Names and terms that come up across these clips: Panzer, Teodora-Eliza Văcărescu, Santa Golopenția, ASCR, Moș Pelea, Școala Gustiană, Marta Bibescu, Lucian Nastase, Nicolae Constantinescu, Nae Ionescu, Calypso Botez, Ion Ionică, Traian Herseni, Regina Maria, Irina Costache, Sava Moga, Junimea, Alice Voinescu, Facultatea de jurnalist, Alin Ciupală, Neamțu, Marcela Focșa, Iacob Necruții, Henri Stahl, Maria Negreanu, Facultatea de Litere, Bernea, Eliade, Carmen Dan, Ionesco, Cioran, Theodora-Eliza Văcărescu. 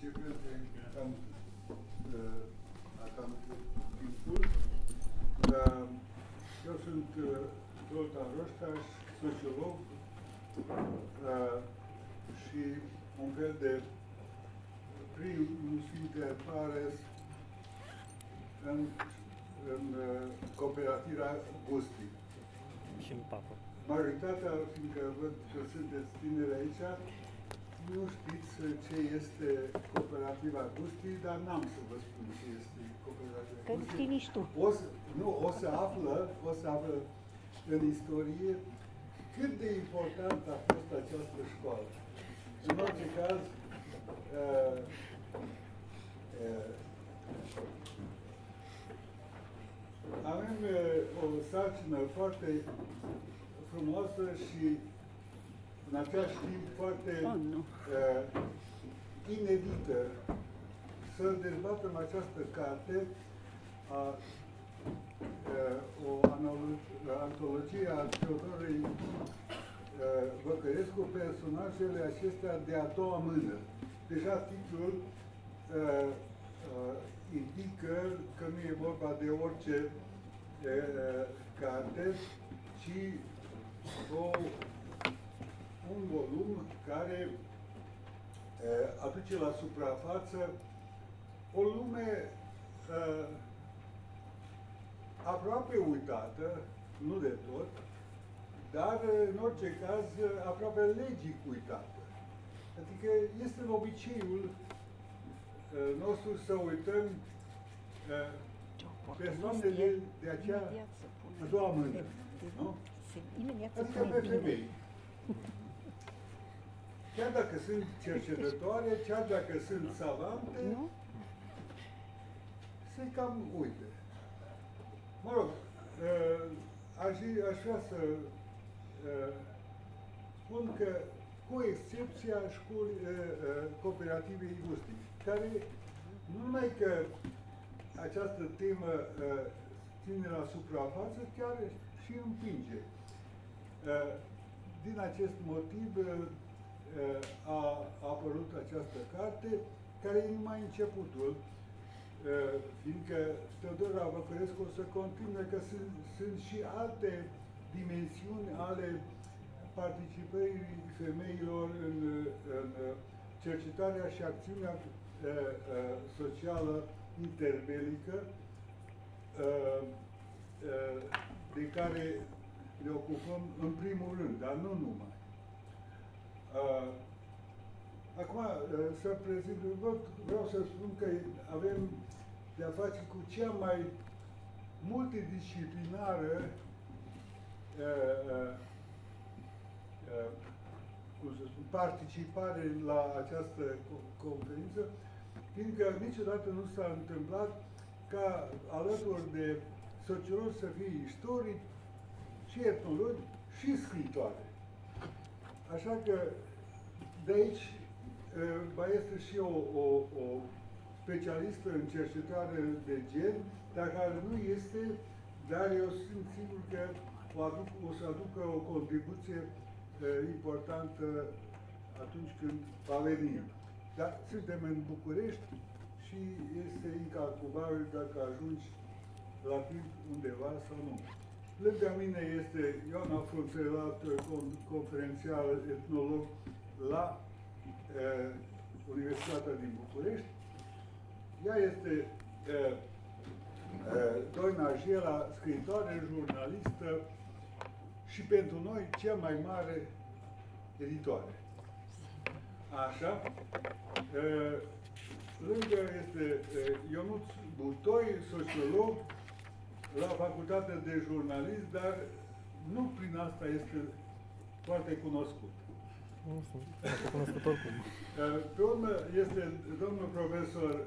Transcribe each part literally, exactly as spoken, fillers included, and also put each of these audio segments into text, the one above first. începem de cam, cam timpul. Eu sunt Zoltán Rostás, sociolog și un fel de primul sfinte pares în, în Cooperativa Gusti. Și în Papă. Majoritatea, fiindcă văd că sunteți tineri aici, nu știți ce este Cooperativa Gusti, dar n-am să vă spun ce este Cooperativa Gusti. Că nu știi nici tu. O să, nu, o să află, o să află în istorie cât de important a fost această școală. În orice caz, uh, uh, avem uh, o sarcină foarte frumoasă și în același timp foarte uh, inedită să dezbatem această carte, a, uh, o antologie a Teodorei uh, Văcărescu, personajele acestea de a doua mână. Deja titlul uh, uh, indică că nu e vorba de orice uh, carte, ci o un volum care e, aduce la suprafață o lume e, aproape uitată, nu de tot, dar în orice caz aproape legic uitată. Adică este în obiceiul e, nostru să uităm e, persoanele de, de acea a doua mână, nu? Adică pe femei. Chiar dacă sunt cercetătoare, chiar dacă sunt savante, se cam uite. Mă rog, aș, aș vrea să spun că, cu excepția școlii Cooperativei Gusti, care nu numai că această temă ține la suprafață, chiar și împinge. Din acest motiv, a apărut această carte, care e numai începutul, fiindcă Teodora Văcărescu o să continue, că sunt, sunt și alte dimensiuni ale participării femeilor în, în cercetarea și acțiunea socială interbelică, de care ne ocupăm în primul rând, dar nu numai. Acum, să prezint, vreau să spun că avem de-a face cu cea mai multidisciplinară cum să spun, participare la această conferință, fiindcă niciodată nu s-a întâmplat ca alături de sociologi să fie istorici, și etnologi, și scriitoare. Așa că de aici mai este și o, o, o specialistă în cercetare de gen, dar care nu este, dar eu sunt sigur că o, aduc, o să aducă o contribuție importantă atunci când va veni. Dar suntem în București și este incalculabil dacă ajungi la timp undeva sau nu. Lângă mine este Ioana Fruntelată, conferențial etnolog la uh, Universitatea din București. Ea este uh, uh, Doina Jela, scriitoare, jurnalistă și pentru noi cea mai mare editoare. Așa. Uh, lângă este uh, Ionuț Butoi, sociolog, la Facultatea de Jurnalist, dar nu prin asta este foarte cunoscut. Nu sunt foarte cunoscut oricum. Pe urmă este domnul profesor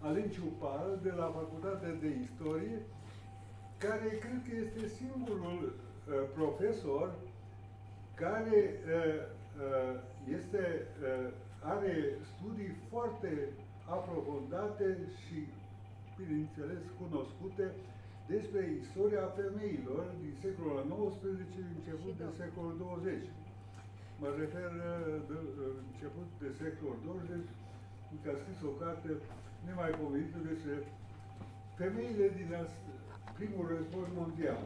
Alin Ciupală, de la Facultatea de Istorie, care cred că este singurul uh, profesor care uh, uh, este, uh, are studii foarte aprofundate și, bineînțeles, cunoscute despre istoria femeilor din secolul al nouăsprezecelea, început de secolul douăzeci. Mă refer de început de secolul douăzeci că a scris o carte nemaipomenită despre femeile din primul război mondial.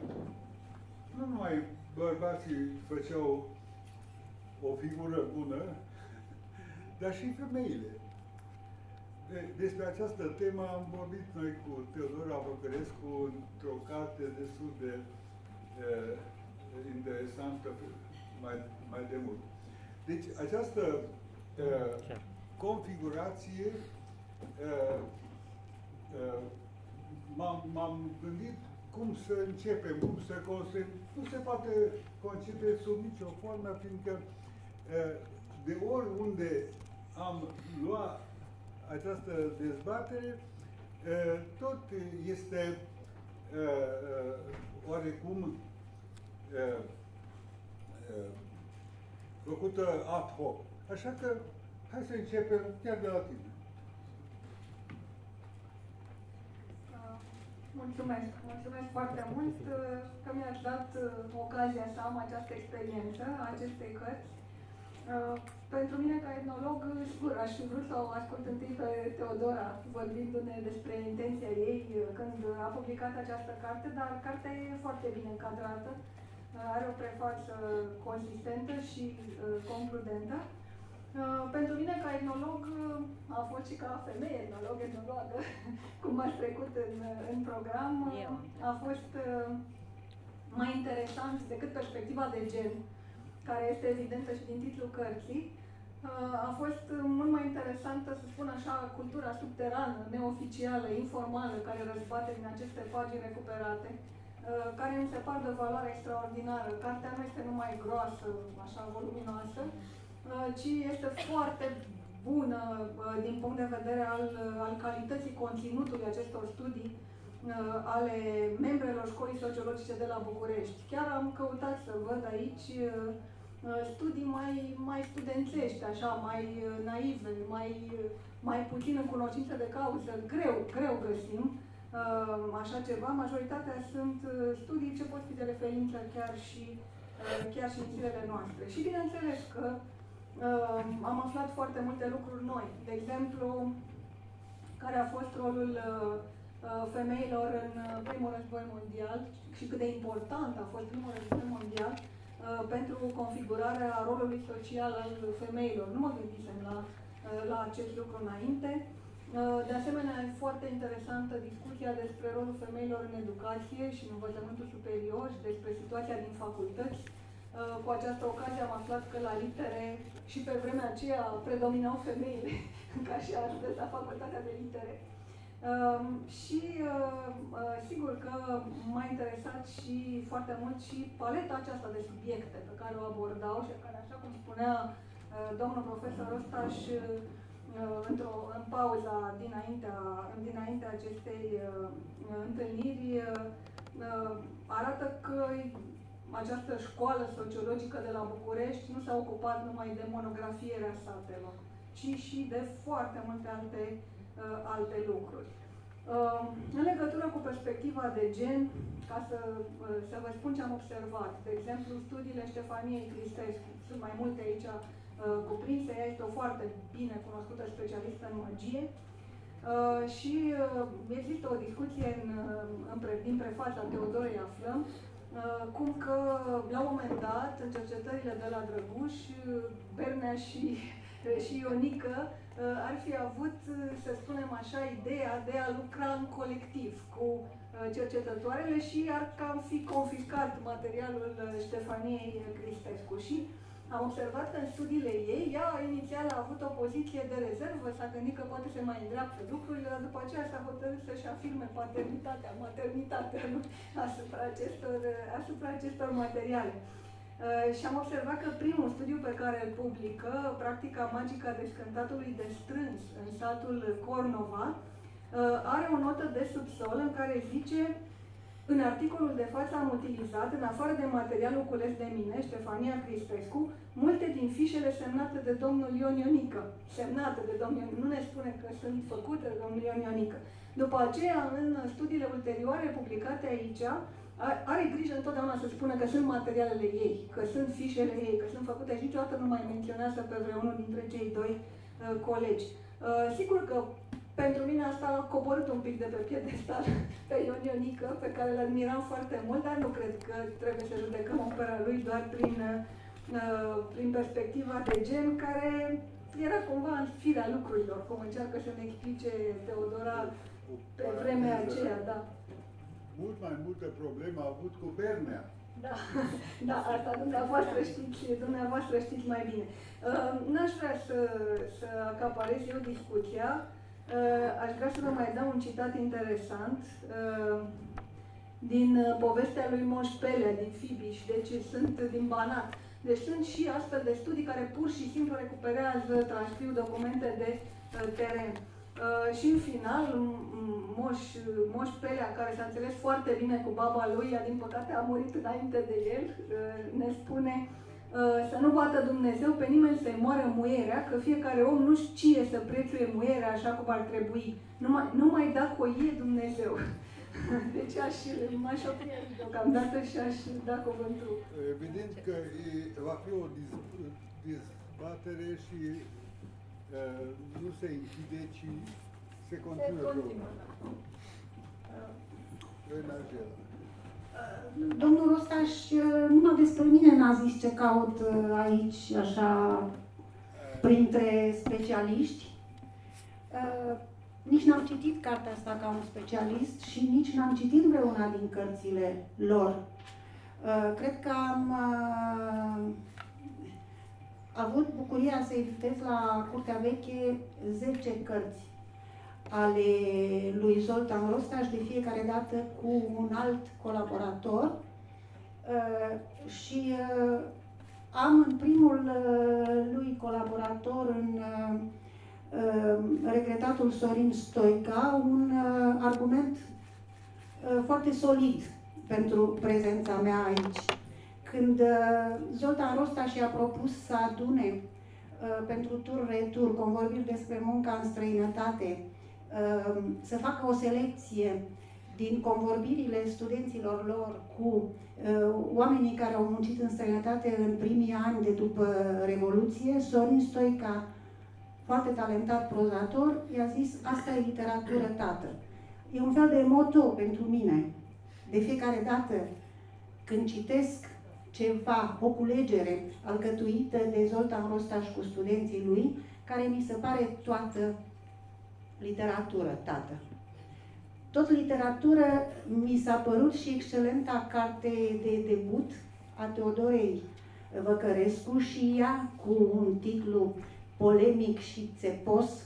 Nu numai bărbații făceau o figură bună, dar și femeile. Despre această temă am vorbit noi cu Teodora Văcărescu într-o carte destul de uh, interesantă mai, mai demult. Deci această uh, configurație uh, uh, m-am gândit cum să începem, cum să concepem. Nu se poate concepe sub nicio formă, fiindcă de oriunde am luat această dezbatere, tot este oarecum făcută ad hoc. Așa că hai să începem chiar de la tine. Mulțumesc, mulțumesc foarte mult că mi-ați dat ocazia să am această experiență a acestei cărți. Pentru mine, ca etnolog, sigur, aș vrut să o ascult întâi pe Teodora, vorbindu-ne despre intenția ei când a publicat această carte, dar cartea e foarte bine încadrată, are o prefață consistentă și concludentă. Pentru mine, ca etnolog, a fost și ca femeie etnolog, etnologă, cum ați trecut în, în program, a fost mai interesant decât perspectiva de gen, care este evidentă și din titlul cărții. A fost mult mai interesantă, să spun așa, cultura subterană, neoficială, informală, care răzbate din aceste pagini recuperate, care mi se par de valoare extraordinară. Cartea nu este numai groasă, așa, voluminoasă, ci este foarte bună din punct de vedere al, al calității conținutului acestor studii ale membrelor Școlii Sociologice de la București. Chiar am căutat să văd aici studii mai, mai studențești, așa, mai naive, mai, mai puțin în cunoștință de cauză. Greu, greu găsim așa ceva. Majoritatea sunt studii ce pot fi de referință chiar și, chiar și în zilele noastre. Și bineînțeles că Uh, am aflat foarte multe lucruri noi. De exemplu, care a fost rolul uh, femeilor în primul război mondial și cât de important a fost primul război mondial uh, pentru configurarea rolului social al femeilor. Nu mă gândisem la, uh, la acest lucru înainte. Uh, de asemenea, e foarte interesantă discuția despre rolul femeilor în educație și în învățământul superior și despre situația din facultăți. Cu această ocazie am aflat că la litere și pe vremea aceea predominau femeile, ca și astăzi la Facultatea de Litere. Și sigur că m-a interesat și foarte mult și paleta aceasta de subiecte pe care o abordau și care, așa cum spunea domnul profesor Rostás într-o în pauza dinaintea, dinaintea acestei întâlniri, arată că această școală sociologică de la București nu s-a ocupat numai de monografierea satelor, ci și de foarte multe alte, uh, alte lucruri. Uh, în legătură cu perspectiva de gen, ca să, uh, să vă spun ce am observat, de exemplu, studiile Ștefaniei Cristescu, sunt mai multe aici uh, cuprinse, ea este o foarte bine cunoscută specialistă în magie, uh, și uh, există o discuție în, în pre, din prefața Teodorei aflăm, cum că, la un moment dat, în cercetările de la Drăguș, Bernea și, și Ionică ar fi avut, să spunem așa, ideea de a lucra în colectiv cu cercetătoarele și ar cam fi confiscat materialul Ștefaniei Cristescu. Și am observat că în studiile ei, ea inițial a avut o poziție de rezervă, s-a gândit că poate se mai îndreaptă lucrurile, dar după aceea s-a hotărât să-și afirme paternitatea, maternitatea asupra acestor, asupra acestor materiale. Uh, și am observat că primul studiu pe care îl publică, Practica magică a descântatului de strâns în satul Cornova, uh, are o notă de subsol în care zice: în articolul de față am utilizat, în afară de materialul cules de mine, Ștefania Cristescu, multe din fișele semnate de domnul Ion Ionică. Semnate de domnul Ion, nu ne spune că sunt făcute de domnul Ion Ionică. După aceea, în studiile ulterioare publicate aici, are grijă întotdeauna să spună că sunt materialele ei, că sunt fișele ei, că sunt făcute și niciodată nu mai menționează pe vreunul dintre cei doi uh, colegi. Uh, sigur că pentru mine asta a coborât un pic de pe piedestal pe Ion Ionică, pe care îl admiram foarte mult, dar nu cred că trebuie să judecăm opera lui doar prin, uh, prin perspectiva de gen, care era cumva în firea lucrurilor, cum încearcă să ne explice Teodora pe vremea aceea, da. Mult mai multă problemă a avut cu Bernea. Da, da, asta dumneavoastră știți, dumneavoastră știți mai bine. Uh, N-aș vrea să, să acaparez eu discuția. Uh, aș vrea să vă mai dau un citat interesant uh, din povestea lui Moș Pelea, din Fibiș, deci sunt din Banat. Deci sunt și astfel de studii care pur și simplu recuperează, transcriu documente de uh, teren. Uh, și în final, Moș, Moș Pelea, care s-a înțeles foarte bine cu baba lui, ea din păcate a murit înainte de el, uh, ne spune uh, să nu bată Dumnezeu pe nimeni să-i moară muierea, că fiecare om nu știe să prețuie muierea așa cum ar trebui. Numai, numai dacă o ie Dumnezeu. Deci aș, m-aș opri deocamdată și aș da cuvântul. Evident că e, va fi o dezbatere și Uh, nu se închide, ci se continuă. Se continuă. Doina Jela. Uh, Domnul Rostás, numai despre mine n-a zis ce caut aici, așa, printre specialiști. Uh, nici n-am citit cartea asta ca un specialist și nici n-am citit vreuna din cărțile lor. Uh, cred că am... Uh, A avut bucuria să editez la Curtea Veche zece cărți ale lui Zoltán Rostás, de fiecare dată cu un alt colaborator. Și am în primul lui colaborator, în regretatul Sorin Stoica, un argument foarte solid pentru prezența mea aici. Când Zoltán Rostás i-a propus să adune pentru tur-retur, convorbiri despre munca în străinătate, să facă o selecție din convorbirile studenților lor cu oamenii care au muncit în străinătate în primii ani de după Revoluție, Sorin Stoica, foarte talentat prozator, i-a zis: asta e literatură, tată. E un fel de moto pentru mine. De fiecare dată când citesc ceva, o culegere alcătuită de Zoltán Rostás cu studenții lui, care mi se pare toată literatură, tată. Tot literatură mi s-a părut și excelenta carte de debut a Teodorei Văcărescu, și ea cu un titlu polemic și țepos,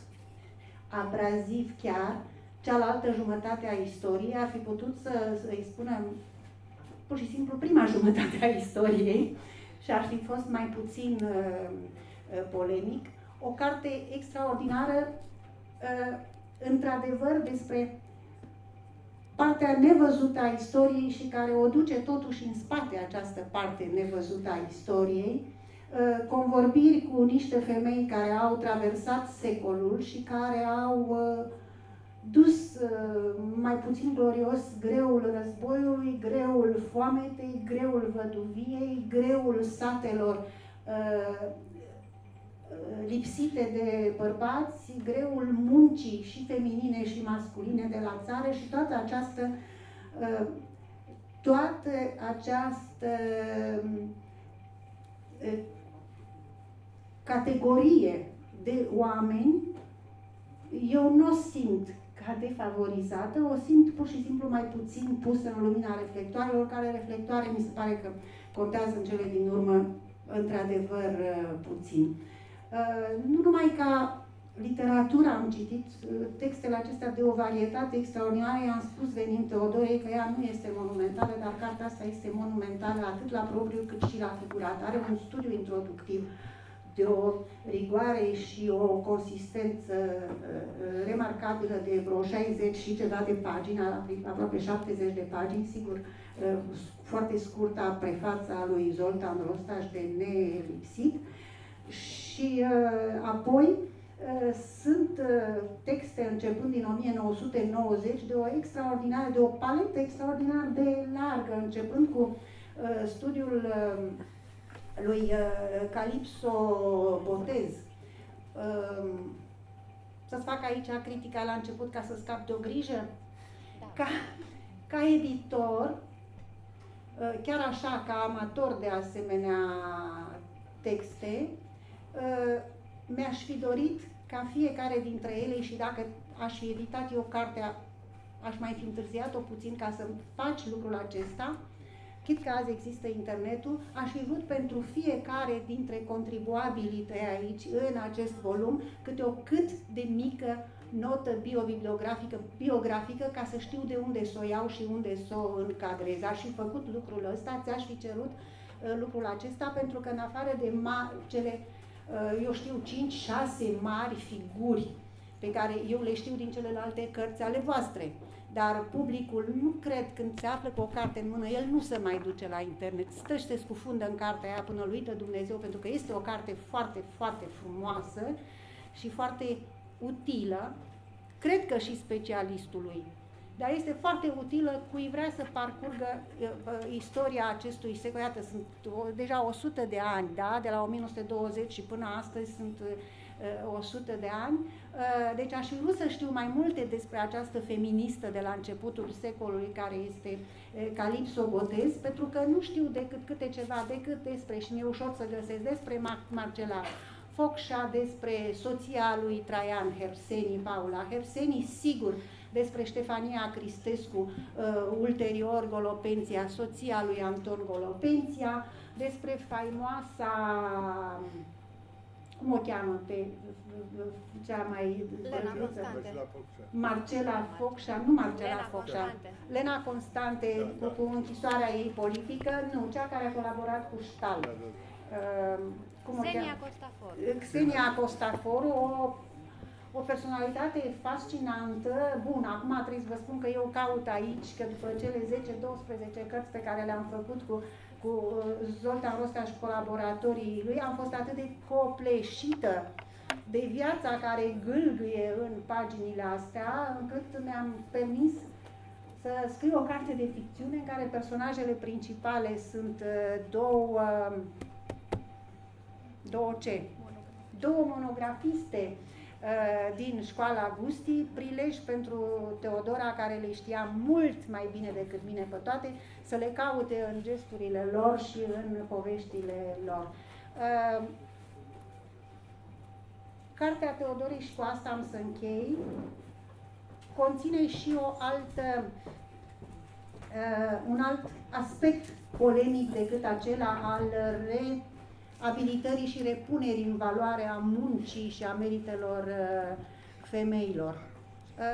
abraziv chiar, cealaltă jumătate a istoriei, ar fi putut să îi spunem pur și simplu prima jumătate a istoriei și ar fi fost mai puțin uh, polemic. O carte extraordinară, uh, într-adevăr, despre partea nevăzută a istoriei și care o duce totuși în spate, această parte nevăzută a istoriei, uh, convorbiri cu niște femei care au traversat secolul și care au uh, dus mai puțin glorios greul războiului, greul foametei, greul văduviei, greul satelor uh, lipsite de bărbați, greul muncii și feminine și masculine de la țară, și toată această, uh, toată această uh, categorie de oameni, eu nu simt defavorizată, o simt pur și simplu mai puțin pusă în lumina reflectoarelor, care reflectoare mi se pare că contează în cele din urmă într-adevăr puțin. Nu numai ca literatura am citit textele acestea de o varietate extraordinară, i-am spus venind Teodorei că ea nu este monumentală, dar cartea asta este monumentală atât la propriu cât și la figurat. Are un studiu introductiv de o rigoare și o consistență remarcabilă de vreo șaizeci și ceva de pagini, aproape șaptezeci de pagini, sigur, foarte scurtă prefața lui Zoltán Rostás de nelipsit. Și apoi sunt texte începând din o mie nouă sute nouăzeci de o extraordinară, de o paletă extraordinar de largă, începând cu studiul lui Calypso Botez, să-ți fac aici critica la început ca să scap de o grijă, da. ca, ca editor, chiar așa, ca amator de asemenea texte, mi-aș fi dorit ca fiecare dintre ele, și dacă aș fi editat eu cartea, aș mai fi întârziat-o puțin ca să faci lucrul acesta, chit că azi există internetul, aș fi vrut pentru fiecare dintre contribuabilii tăi aici, în acest volum, câte o cât de mică notă biobibliografică, biografică, ca să știu de unde să o iau și unde să o încadrez. Aș fi făcut lucrul ăsta, ți-aș fi cerut uh, lucrul acesta, pentru că în afară de cele, uh, eu știu, cinci șase mari figuri pe care eu le știu din celelalte cărți ale voastre, dar publicul nu cred, când se află cu o carte în mână, el nu se mai duce la internet, stă și se scufundă în cartea aia până îl uită Dumnezeu, pentru că este o carte foarte, foarte frumoasă și foarte utilă, cred că și specialistului, dar este foarte utilă cui vrea să parcurgă istoria acestui secol. Iată, sunt deja o sută de ani, da? De la o mie nouă sute douăzeci și până astăzi sunt o sută de ani, deci aș fi vrut să știu mai multe despre această feministă de la începutul secolului, care este Calypso Botez, pentru că nu știu decât câte ceva, decât despre, și mi-e ușor să găsesc, despre Marcela Focșa, despre soția lui Traian Herseni, Paula Herseni, sigur, despre Ștefania Cristescu, ulterior Golopenția, soția lui Anton Golopenția, despre faimoasa... Cum o cheamă pe cea mai... Lena Constante. Marcela Focșa, nu Marcela Lena Focșa. Constante. Lena Constante, da, da. Cu închisoarea ei politică, nu, cea care a colaborat cu Stahl. Da, da. Cum Xenia Costaforu. Xenia Costaforu, o, o personalitate fascinantă. Bun, acum trebuie să vă spun că eu caut aici, că după cele zece douăsprezece cărți pe care le-am făcut cu cu Zoltán Rostás și colaboratorii lui, am fost atât de copleșită de viața care gâlgâie în paginile astea, încât mi-am permis să scriu o carte de ficțiune în care personajele principale sunt două, două ce? Două monografiste din Școala Gusti, prilej pentru Teodora, care le știa mult mai bine decât mine pe toate, să le caute în gesturile lor și în poveștile lor. Cartea Teodorei, și cu asta am să închei, conține și o altă, un alt aspect polemic decât acela al re abilitării și repunerii în valoare a muncii și a meritelor uh, femeilor. Uh,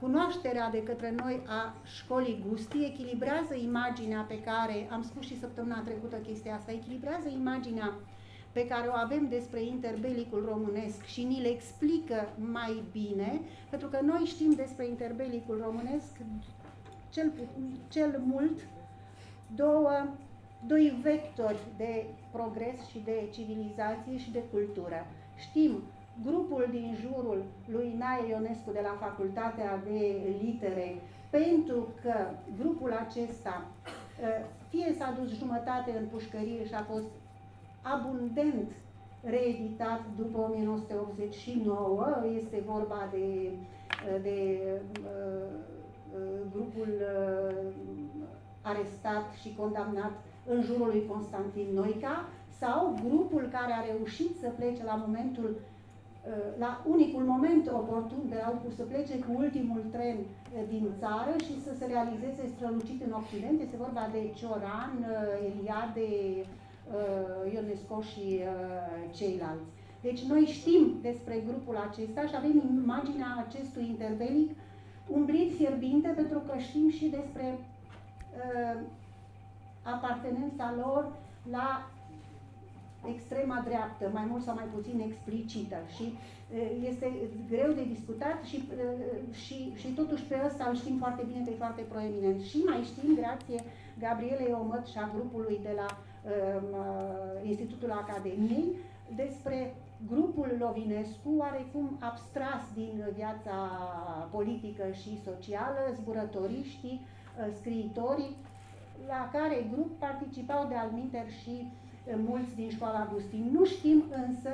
cunoașterea de către noi a Școlii Gusti echilibrează imaginea pe care, am spus și săptămâna trecută chestia asta, echilibrează imaginea pe care o avem despre interbelicul românesc și ni le explică mai bine, pentru că noi știm despre interbelicul românesc cel, cel mult două doi vectori de progres și de civilizație și de cultură. Știm grupul din jurul lui Nae Ionescu de la Facultatea de Litere, pentru că grupul acesta fie s-a dus jumătate în pușcărie și a fost abundent reeditat după o mie nouă sute optzeci și nouă, este vorba de, de grupul arestat și condamnat în jurul lui Constantin Noica, sau grupul care a reușit să plece la momentul, la unicul moment oportun, de la să plece cu ultimul tren din țară și să se realizeze strălucit în Occident. Este vorba de Cioran, Eliade, Ionesco și ceilalți. Deci noi știm despre grupul acesta și avem imaginea acestui interbelic umblit fierbinte, pentru că știm și despre apartenența lor la extrema dreaptă, mai mult sau mai puțin explicită, și este greu de discutat și, și, și totuși pe ăsta îl știm foarte bine, că e foarte proeminent. Și mai știm, grație Gabrielei Omăt și a grupului de la um, Institutul Academiei, despre grupul Lovinescu, oarecum abstras din viața politică și socială, zburătoriștii, scriitorii, la care grup participau de alminter și mulți din Școala Gusti. Nu știm însă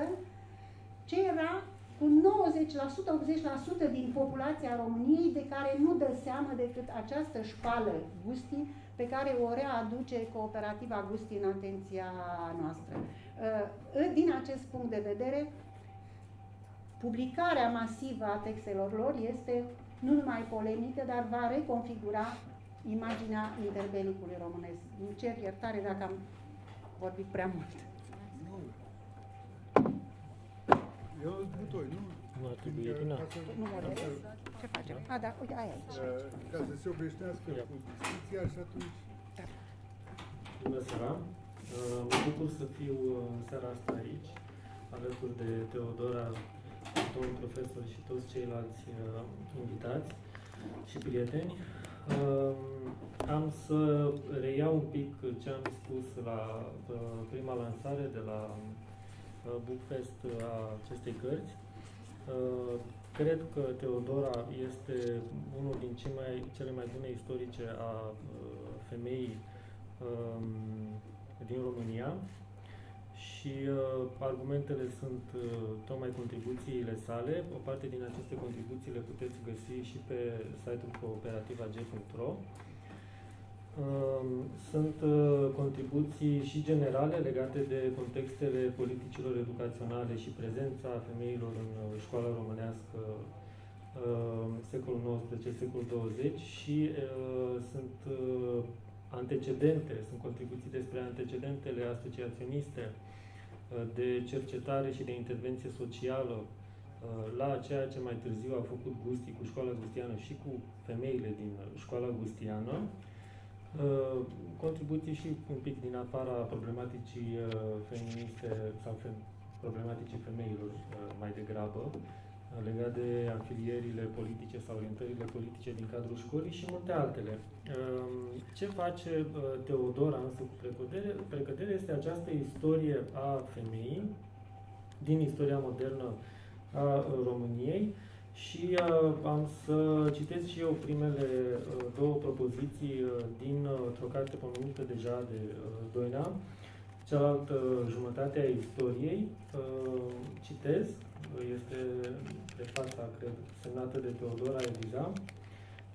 ce era cu nouăzeci la sută, optzeci la sută din populația României de care nu dă seama decât această școală Gusti pe care o readuce Cooperativa Gusti în atenția noastră. Din acest punct de vedere, publicarea masivă a textelor lor este nu numai polemică, dar va reconfigura imaginea interbelicului românesc. Îmi cer iertare dacă am vorbit prea mult. Ionuț Butoi, nu? Nu ar trebui, nu. Nu mă doresc. Ce facem? A, da, uite, aia aici. Ca să se obișnească cu discuția și atunci... Bună seara! Mă bucur să fiu seara asta aici, alături de Teodora, Anton, profesor și toți ceilalți invitați și prieteni. Am să reiau un pic ce am spus la prima lansare de la Bookfest a acestei cărți. Cred că Teodora este unul din cei mai, cele mai bune istorice a femeii din România și argumentele sunt tocmai contribuțiile sale. O parte din aceste contribuții le puteți găsi și pe site-ul cooperativa g punct ro. Sunt contribuții și generale legate de contextele politicilor educaționale și prezența femeilor în școala românească secolul nouăsprezece, secolul douăzeci și sunt antecedente, sunt contribuții despre antecedentele asociaționiste de cercetare și de intervenție socială la ceea ce mai târziu a făcut Gusti cu Școala Gustiană și cu femeile din Școala Gustiană. Contribuții și un pic din afara problematicii feministe sau problematicii femeilor mai degrabă, legat de afilierile politice sau orientările politice din cadrul școlii și multe altele. Ce face Teodora însă cu precădere? Precădere este această istorie a femeii din istoria modernă a României. Și uh, am să citesc și eu primele uh, două propoziții uh, din uh, o carte pomenută deja de uh, Doina, cealaltă uh, jumătate a istoriei. Uh, citesc, uh, este de fața, cred, semnată de Teodora-Eliza.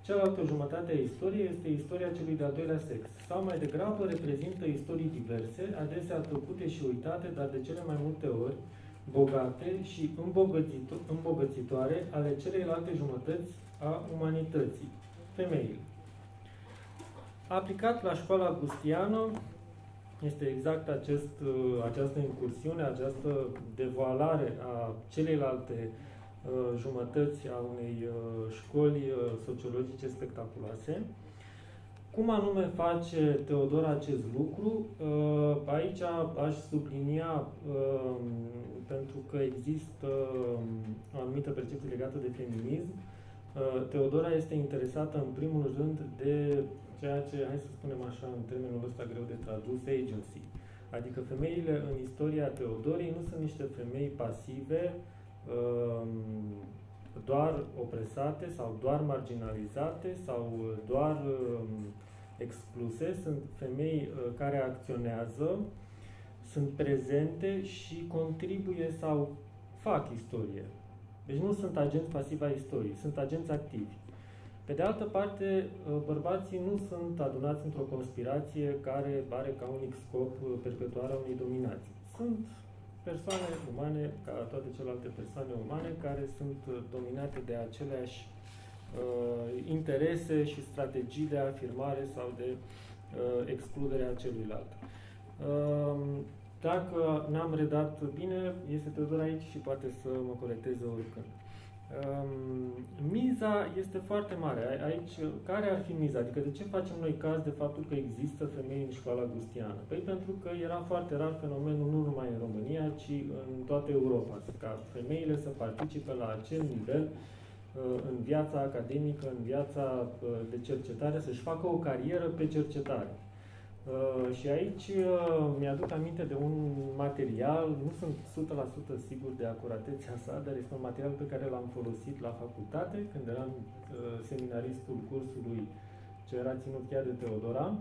Cealaltă jumătate a istoriei este istoria celui de-al doilea sex, sau mai degrabă reprezintă istorii diverse, adesea tăcute și uitate, dar de cele mai multe ori bogate și îmbogățitoare ale celelalte jumătăți a umanității, femeile. Aplicat la Școala Gustiană, este exact acest, această incursiune, această devoalare a celelalte uh, jumătăți a unei uh, școli uh, sociologice spectaculoase. Cum anume face Teodora acest lucru? Aici aș sublinia, pentru că există o anumită percepție legată de feminism, Teodora este interesată în primul rând de ceea ce, hai să spunem așa, în termenul ăsta greu de tradus, agency. Adică femeile în istoria Teodorei nu sunt niște femei pasive, doar opresate sau doar marginalizate sau doar excluse, sunt femei care acționează, sunt prezente și contribuie sau fac istorie. Deci nu sunt agenți pasivi ai istoriei, sunt agenți activi. Pe de altă parte, bărbații nu sunt adunați într-o conspirație care are ca unic scop perpetuarea unei dominații. Sunt persoane umane, ca toate celelalte persoane umane, care sunt dominate de aceleași uh, interese și strategii de afirmare sau de uh, excludere a celuilalt. Uh, dacă n-am redat bine, este Teodora aici și poate să mă corecteze oricând. Uh, miza este foarte mare. Aici, care ar fi miza? Adică de ce facem noi caz de faptul că există femei în Școala Gustiană? Păi pentru că era foarte rar fenomenul nu numai în România, ci în toată Europa, ca femeile să participe la acel nivel uh, în viața academică, în viața uh, de cercetare, să-și facă o carieră pe cercetare. Uh, și aici uh, mi-aduc aminte de un material, nu sunt o sută la sută sigur de acuratețea sa, dar este un material pe care l-am folosit la facultate, când eram uh, seminaristul cursului ce era ținut chiar de Teodora.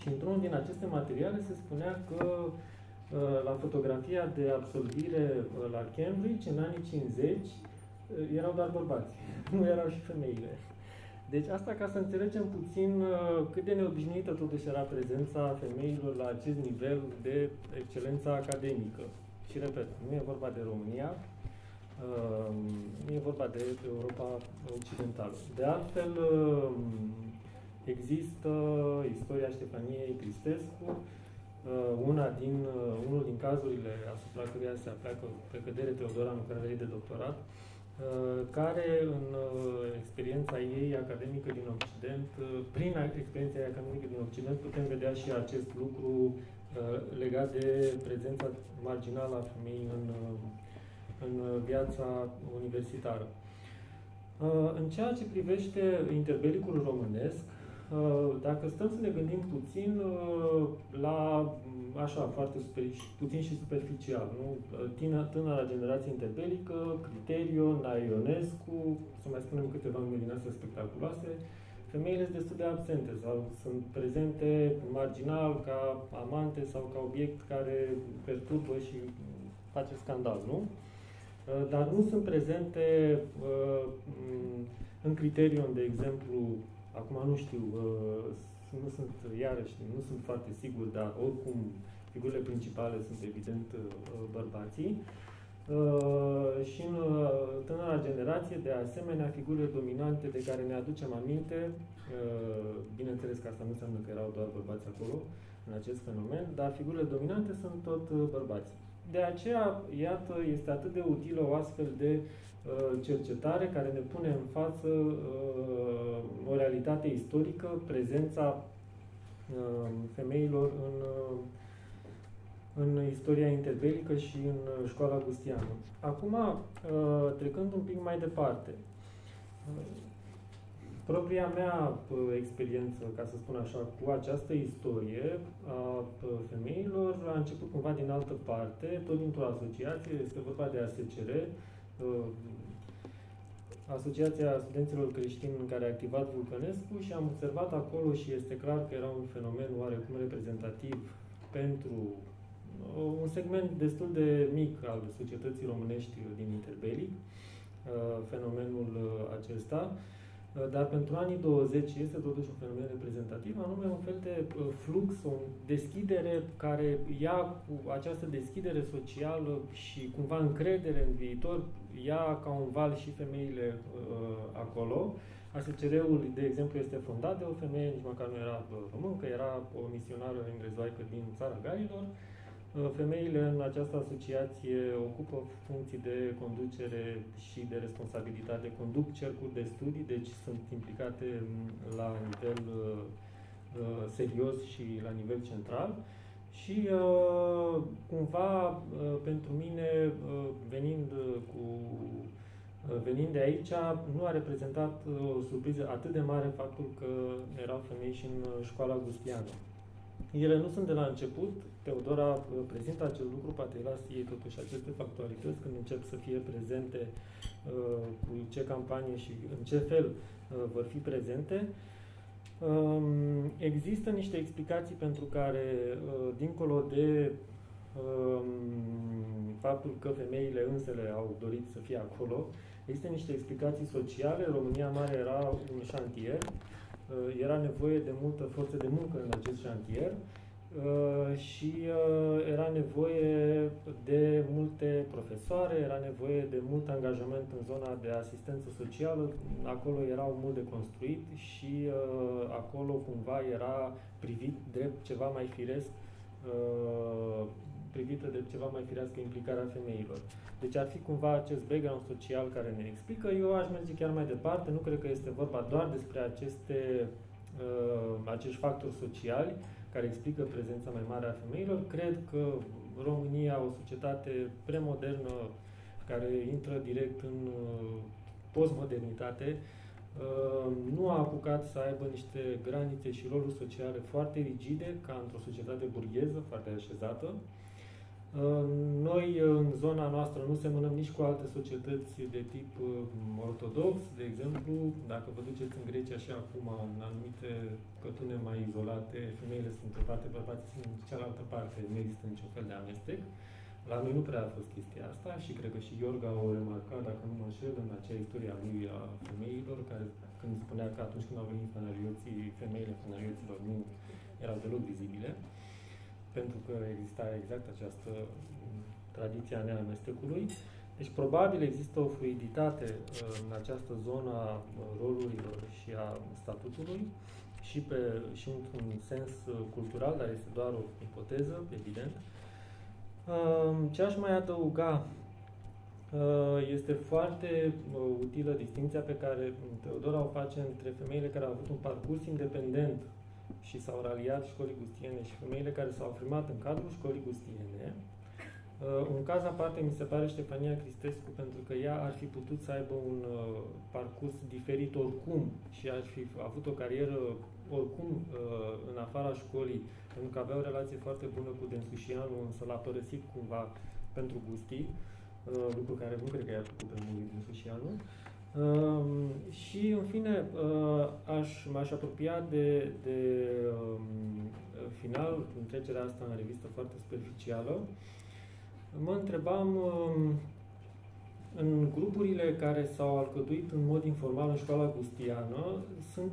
Și într-unul din aceste materiale se spunea că la fotografia de absolvire la Cambridge, în anii cincizeci, erau doar bărbați, nu erau și femeile. Deci asta ca să înțelegem puțin cât de neobișnuită totuși era prezența femeilor la acest nivel de excelență academică. Și repet, nu e vorba de România, nu e vorba de Europa Occidentală. De altfel, există istoria Ștefaniei Cristescu, una din, unul din cazurile asupra căruia se apleacă pe cădere Teodora în lucrarea ei de doctorat, care în experiența ei academică din Occident, prin experiența ei academică din Occident, putem vedea și acest lucru legat de prezența marginală a femeii în, în viața universitară. În ceea ce privește interbelicul românesc, dacă stăm să ne gândim puțin la, așa, foarte puțin și superficial, nu? Tânăra generație interbelică, Criterio, Nae Ionescu, să mai spunem câteva nume din astea spectaculoase, femeile sunt destul de absente sau sunt prezente marginal ca amante sau ca obiect care perturbă și face scandal, nu? Dar nu sunt prezente în Criterion, de exemplu. Acum nu știu, nu sunt, iarăși, nu sunt foarte sigur, dar oricum figurile principale sunt evident bărbații. Și în tânăra generație, de asemenea, figurile dominante de care ne aducem aminte, bineînțeles că asta nu înseamnă că erau doar bărbați acolo, în acest fenomen, dar figurile dominante sunt tot bărbați. De aceea, iată, este atât de utilă o astfel de cercetare care ne pune în față o realitate istorică, prezența femeilor în, în istoria interbelică și în Școala Gustiană. Acum, trecând un pic mai departe, propria mea experiență, ca să spun așa, cu această istorie a femeilor a început cumva din altă parte, tot dintr-o asociație, este vorba de A S C R, Asociația Studenților Creștini în care a activat Vulcănescu, și am observat acolo și este clar că era un fenomen oarecum reprezentativ pentru un segment destul de mic al societății românești din interbelic, fenomenul acesta. Dar pentru anii douăzeci este totuși un fenomen reprezentativ, anume un fel de flux, o deschidere care ia cu această deschidere socială și cumva încredere în viitor, ia ca un val și femeile uh, acolo. A S C R-ul, de exemplu, este fondat de o femeie, nici măcar nu era româncă, era o misionară englezoaică din țara Galilor. Femeile în această asociație ocupă funcții de conducere și de responsabilitate, conduc cercuri de studii, deci sunt implicate la nivel uh, serios și la nivel central. Și uh, cumva, uh, pentru mine, uh, venind, cu, uh, venind de aici, nu a reprezentat o surpriză atât de mare faptul că erau femei și în Școala Gustiană. Ele nu sunt de la început, Teodora prezintă acest lucru, poate las ei totuși aceste factualități când încep să fie prezente, cu ce campanie și în ce fel vor fi prezente. Există niște explicații pentru care, dincolo de faptul că femeile însele au dorit să fie acolo, există niște explicații sociale. România Mare era un șantier. Era nevoie de multă forță de muncă în acest șantier și era nevoie de multe profesoare, era nevoie de mult angajament în zona de asistență socială. Acolo erau mult de construit și acolo cumva era privit drept ceva mai firesc, privită de ceva mai firească implicarea femeilor. Deci ar fi cumva acest background social care ne explică. Eu aș merge chiar mai departe, nu cred că este vorba doar despre aceste, acești factori sociali care explică prezența mai mare a femeilor. Cred că România, o societate premodernă care intră direct în postmodernitate, nu a apucat să aibă niște granițe și roluri sociale foarte rigide, ca într-o societate burgheză, foarte așezată. Noi, în zona noastră, nu semănăm nici cu alte societăți de tip ortodox. De exemplu, dacă vă duceți în Grecia și acum, în anumite cătune mai izolate, femeile sunt pe parte, bărbații sunt în cealaltă parte, nu există niciun fel de amestec. La noi nu prea a fost chestia asta și cred că și Iorga o remarca, dacă nu mă înșel, în acea istoria lui a femeilor, care când spunea că atunci când au venit fanarioții, femeile fanarioților nu erau deloc vizibile, pentru că exista exact această tradiție a neamestecului. Deci, probabil, există o fluiditate în această zonă a rolurilor și a statutului și, pe, și într-un sens cultural, dar este doar o ipoteză, evident. Ce aș mai adăuga este foarte utilă distinția pe care Teodora o face între femeile care au avut un parcurs independent și s-au raliat școlii gustiene și femeile care s-au afirmat în cadrul școlii gustiene. Un caz aparte mi se pare Ștefania Cristescu, pentru că ea ar fi putut să aibă un parcurs diferit oricum și ar fi avut o carieră oricum în afara școlii, pentru că avea o relație foarte bună cu Densușianu, însă l-a părăsit cumva pentru Gusti, lucru care nu cred că i-a plăcut pe mult Densușianu. Și, în fine, m-aș apropia de, de final, în trecerea asta în revistă foarte superficială. Mă întrebam, în grupurile care s-au alcătuit în mod informal în școala gustiană, sunt,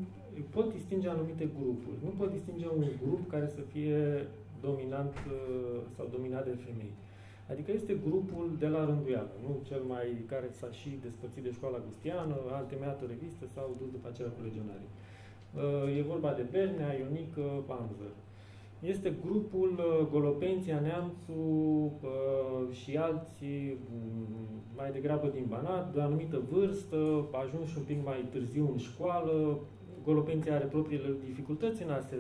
pot distinge anumite grupuri. Nu pot distinge un grup care să fie dominant sau dominat de femei. Adică este grupul de la rânduială, nu cel mai care s-a și despărțit de școala gustiană, a întemeiat o revistă sau dus după aceea cu legionarii. E vorba de Bernea, Ionică, Panzer. Este grupul Golopenția, Neamțu și alții mai degrabă din Banat, de o anumită vârstă, ajunși un pic mai târziu în școală. Golopenția are propriile dificultăți în a se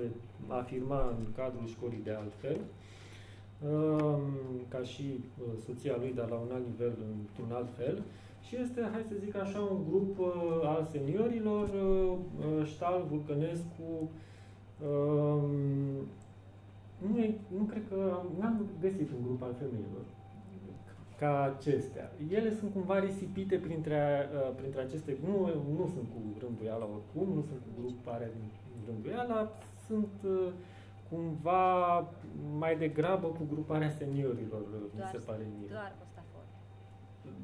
afirma în cadrul școlii de altfel, ca și soția lui, dar la un alt nivel, într-un alt fel. Și este, hai să zic așa, un grup al seniorilor, Stahl, Vulcănescu. Nu, e, nu cred că n-am găsit un grup al femeilor ca acestea. Ele sunt cumva risipite printre, printre aceste... Nu, nu sunt cu rânduiala oricum, nu sunt cu gruparea din rânduiala, sunt cumva mai degrabă cu gruparea seniorilor, doar, mi se pare mie. Doar postaforul.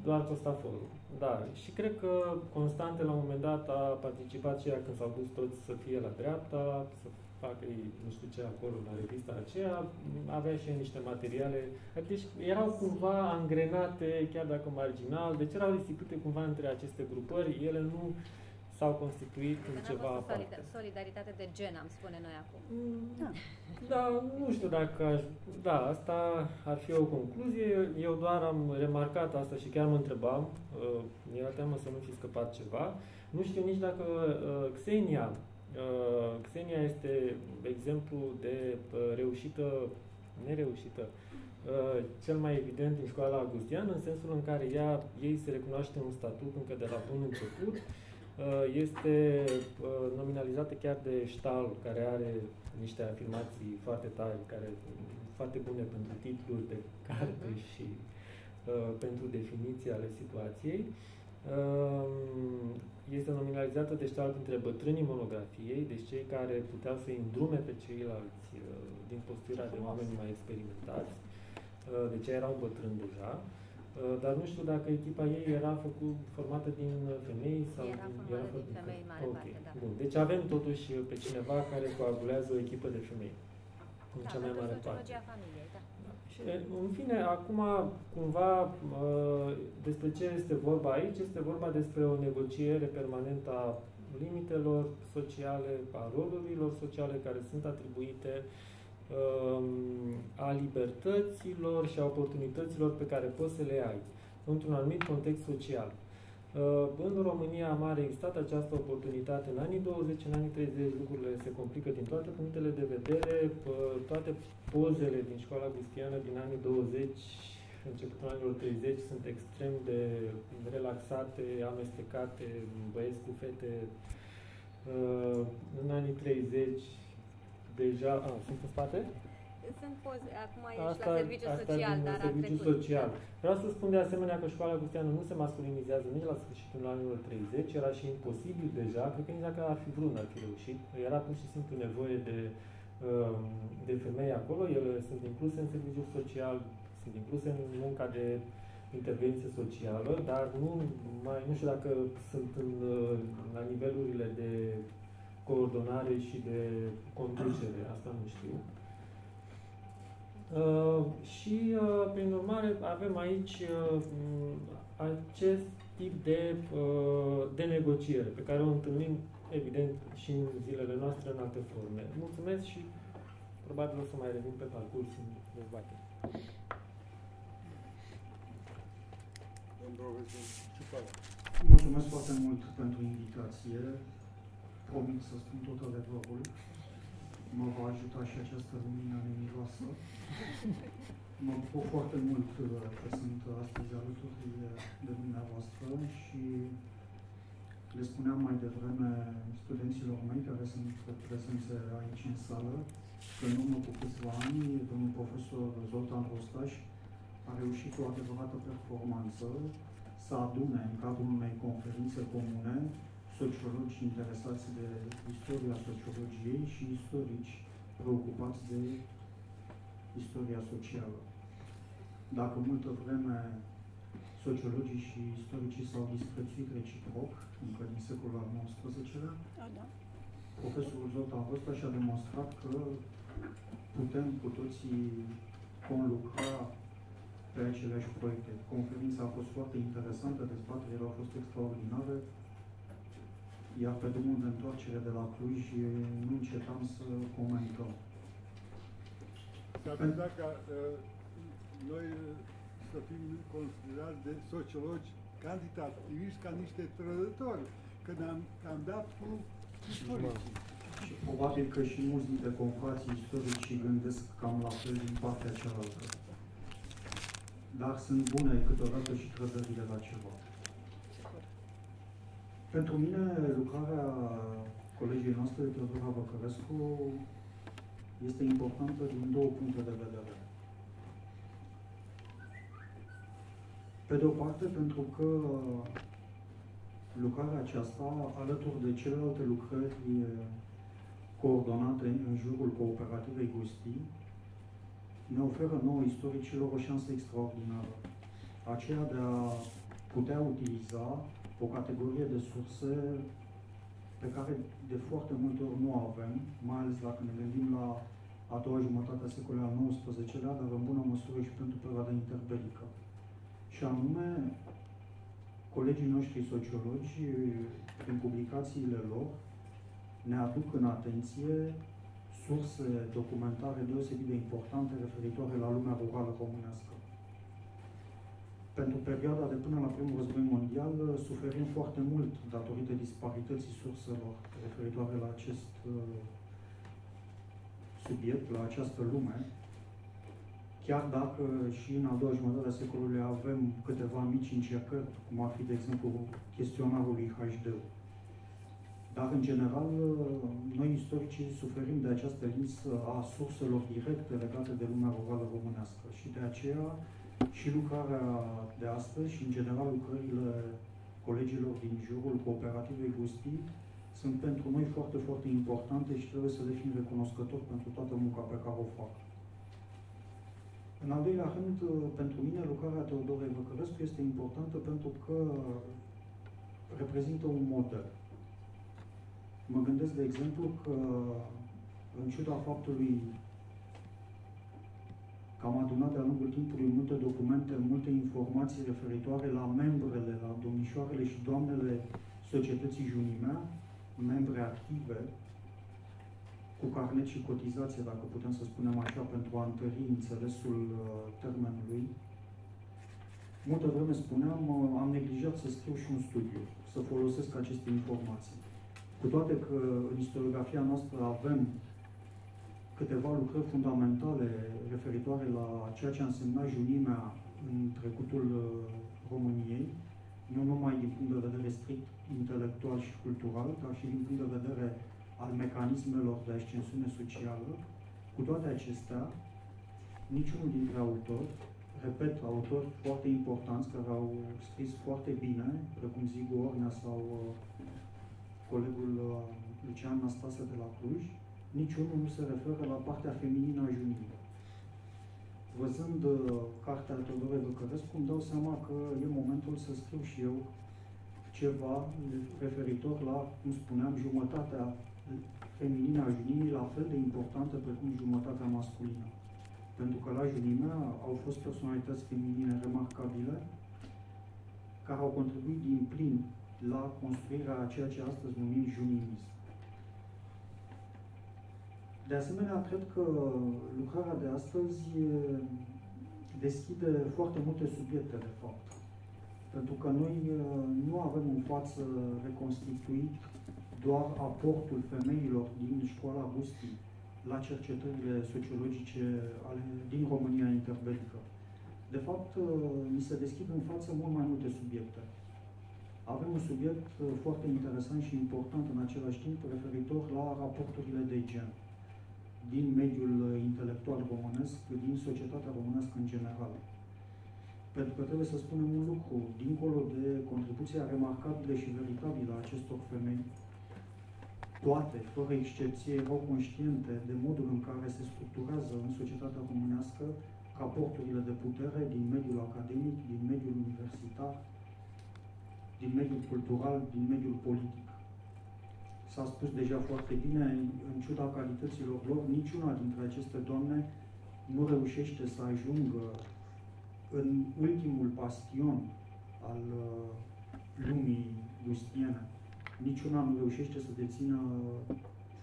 Doar postaforul, da. Și cred că Constante la un moment dat a participat și ea când s-au dus toți să fie la dreapta, să facă nu știu ce acolo la revista aceea, avea și niște materiale. Deci erau cumva angrenate, chiar dacă marginal, deci erau risipite cumva între aceste grupări, ele nu s-au constituit în ceva aparte. Solidaritate de gen, am spune noi acum. Da, da, nu știu dacă aș... Da, asta ar fi o concluzie. Eu doar am remarcat asta și chiar mă întrebam. Mi-era teamă să nu fi scăpat ceva. Nu știu nici dacă Xenia... Xenia este exemplu de reușită, nereușită, cel mai evident în școala gustiană, în sensul în care ea, ei se recunoaște un statut încă de la bun început. Este nominalizată chiar de Stahl, care are niște afirmații foarte tari, care foarte bune pentru titluri de carte și uh, pentru definiții ale situației. Uh, este nominalizată de Stahl dintre bătrânii monografiei, deci cei care puteau să îndrume pe ceilalți uh, din postura de oameni mai experimentați, uh, deci erau bătrâni deja. Dar nu știu dacă echipa ei era făcut, formată din femei sau... Era formată era din femei, în mare okay. parte, da. Bun. Deci avem totuși pe cineva care coagulează o echipă de femei, în da, cea mai mare parte. Familiei, da. Da. Și, în fine, acum, cumva, despre ce este vorba aici? Este vorba despre o negociere permanentă a limitelor sociale, a rolurilor sociale care sunt atribuite, a libertăților și a oportunităților pe care poți să le ai într-un anumit context social. În România mare a existat această oportunitate în anii douăzeci, în anii treizeci, lucrurile se complică din toate punctele de vedere, toate pozele din școala gustiană din anii douăzeci, începutul anilor treizeci, sunt extrem de relaxate, amestecate, băieți cu fete. În anii treizeci deja, a, sunt în spate? Sunt poze, acum ești asta, la serviciu social, dar la serviciu social. Vreau să spun de asemenea că Școala Gustiană nu se masculinizează nici la sfârșitul anilor treizeci, era și imposibil deja, cred că nici dacă ar fi vrut, n-ar fi reușit. Era pur și simplu nevoie de, de femei acolo, ele sunt incluse în serviciu social, sunt incluse în munca de intervenție socială, dar nu, mai, nu știu dacă sunt în, la nivelurile de coordonare și de conducere, asta nu știu. Uh, și, uh, prin urmare, avem aici uh, acest tip de, uh, de negociere, pe care o întâlnim, evident, și în zilele noastre în alte forme. Mulțumesc și probabil o să mai revin pe parcursul dezbaterii. Mulțumesc foarte mult pentru invitație. Promit să spun tot adevărul. Mă va ajuta și această lumină nemiroasă. Mă bucur foarte mult că sunt astăzi alături de dumneavoastră și le spuneam mai devreme studenților mei care sunt prezenți aici în sală, că în urmă cu câțiva ani, domnul profesor Zoltán Rostás a reușit cu o adevărată performanță să adune în cadrul unei conferințe comune sociologi interesați de istoria sociologiei și istorici preocupați de istoria socială. Dacă multă vreme sociologii și istoricii s-au disprețuit reciproc, încă din secolul al nouăsprezecelea, da, da. Profesorul Zoltán Rostás și-a demonstrat că putem cu toții conlucra pe aceleași proiecte. Conferința a fost foarte interesantă, dezbaterile au fost extraordinare, iar pe drumul de întoarcere de la Cluj nu încetam să comentăm. S-ar putea ca noi să fim considerați de sociologi cantitativiști ca niște trădători, că ne-am am dat cu istoricii. Și probabil că și mulți dintre confrații istorici gândesc cam la fel din partea cealaltă. Dar sunt bune câteodată și trădările la ceva. Pentru mine, lucrarea colegii noastre, Teodora Văcărescu, este importantă din două puncte de vedere. Pe de o parte, pentru că lucrarea aceasta, alături de celelalte lucrări coordonate în jurul Cooperativei Gusti, ne oferă nouă istoricilor o șansă extraordinară, aceea de a putea utiliza o categorie de surse pe care de foarte multe ori nu avem, mai ales dacă ne gândim la a doua jumătate a secolului al nouăsprezecelea, dar în bună măsură și pentru perioada interbelică. Și anume, colegii noștri sociologi, prin publicațiile lor, ne aduc în atenție surse documentare deosebit de importante referitoare la lumea rurală românească. Pentru perioada de până la Primul Război Mondial, suferim foarte mult datorită disparității surselor referitoare la acest uh, subiect, la această lume. Chiar dacă și în a doua jumătate a secolului avem câteva mici încercări, cum ar fi, de exemplu, chestionarul lui H D. Dar, în general, noi istoricii suferim de această lipsă a surselor directe legate de lumea rurală românească și de aceea și lucrarea de astăzi și, în general, lucrările colegilor din jurul Cooperativei Gusti sunt pentru noi foarte, foarte importante și trebuie să le fim recunoscători pentru toată munca pe care o fac. În al doilea rând, pentru mine, lucrarea Teodorei Văcărescu este importantă pentru că reprezintă un model. Mă gândesc, de exemplu, că, în ciuda faptului am adunat de-a lungul timpului multe documente, multe informații referitoare la membrele, la domnișoarele și doamnele societății junimea, membre active, cu carnet și cotizație, dacă putem să spunem așa, pentru a întări înțelesul termenului. Multă vreme spuneam, am neglijat să scriu și un studiu, să folosesc aceste informații. Cu toate că în istoriografia noastră avem câteva lucrări fundamentale referitoare la ceea ce a însemnat junimea în trecutul României, nu numai din punct de vedere strict intelectual și cultural, dar și din punct de vedere al mecanismelor de ascensiune socială. Cu toate acestea, niciunul dintre autori, repet, autori foarte importanți, care au scris foarte bine, precum Zigu Ornea sau uh, colegul uh, Lucian Nastase de la Cluj, niciunul nu se referă la partea feminină a juniei. Văzând uh, cartea Teodora Văcărescu, îmi dau seama că e momentul să scriu și eu ceva referitor la, cum spuneam, jumătatea feminină a juniei, la fel de importantă precum jumătatea masculină. Pentru că la Junimea au fost personalități feminine remarcabile, care au contribuit din plin la construirea a ceea ce astăzi numim junimism. De asemenea, cred că lucrarea de astăzi deschide foarte multe subiecte, de fapt. Pentru că noi nu avem în față reconstituit doar aportul femeilor din Școala Gusti la cercetările sociologice ale, din România interbelică. De fapt, mi se deschid în față mult mai multe subiecte. Avem un subiect foarte interesant și important în același timp referitor la raporturile de gen din mediul intelectual românesc, din societatea românească în general. Pentru că trebuie să spunem un lucru, dincolo de contribuția remarcabilă și veritabilă a acestor femei, toate, fără excepție, erau conștiente de modul în care se structurează în societatea românească raporturile de putere din mediul academic, din mediul universitar, din mediul cultural, din mediul politic. S-a spus deja foarte bine, în ciuda calităților lor, niciuna dintre aceste doamne nu reușește să ajungă în ultimul bastion al lumii gustiene. Niciuna nu reușește să dețină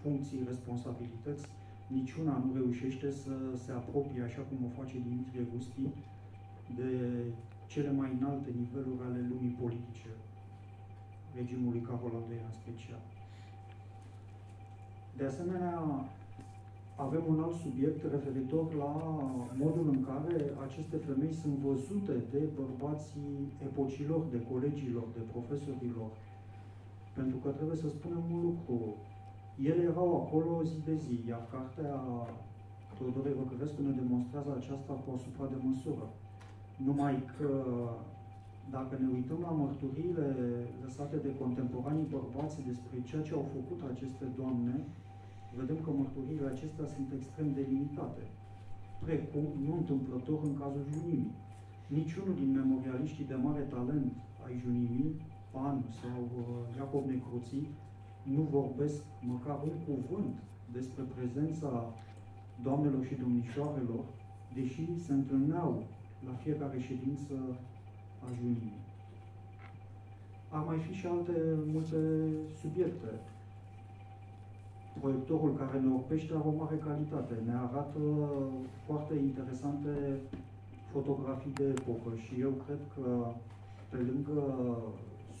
funcții, responsabilități, niciuna nu reușește să se apropie, așa cum o face Dimitrie Gusti, de cele mai înalte niveluri ale lumii politice, regimului Carol al doilea în special. De asemenea, avem un alt subiect referitor la modul în care aceste femei sunt văzute de bărbații epocilor, de colegilor, de profesorilor. Pentru că trebuie să spunem un lucru, ele erau acolo zi de zi, iar cartea Teodorei Văcărescu ne demonstrează aceasta cu asupra de măsură. Numai că, dacă ne uităm la mărturiile lăsate de contemporanii bărbați despre ceea ce au făcut aceste doamne, vedem că mărturiile acestea sunt extrem de limitate, precum, nu întâmplător, în cazul Junimii. Niciunul din memorialiștii de mare talent ai Junimii, Pan sau Iacob Necruții, nu vorbesc măcar un cuvânt despre prezența doamnelor și domnișoarelor, deși se întâlneau la fiecare ședință a Junimii. Ar mai fi și alte multe subiecte. Proiectorul care ne orbește are o mare calitate, ne arată foarte interesante fotografii de epocă și eu cred că, pe lângă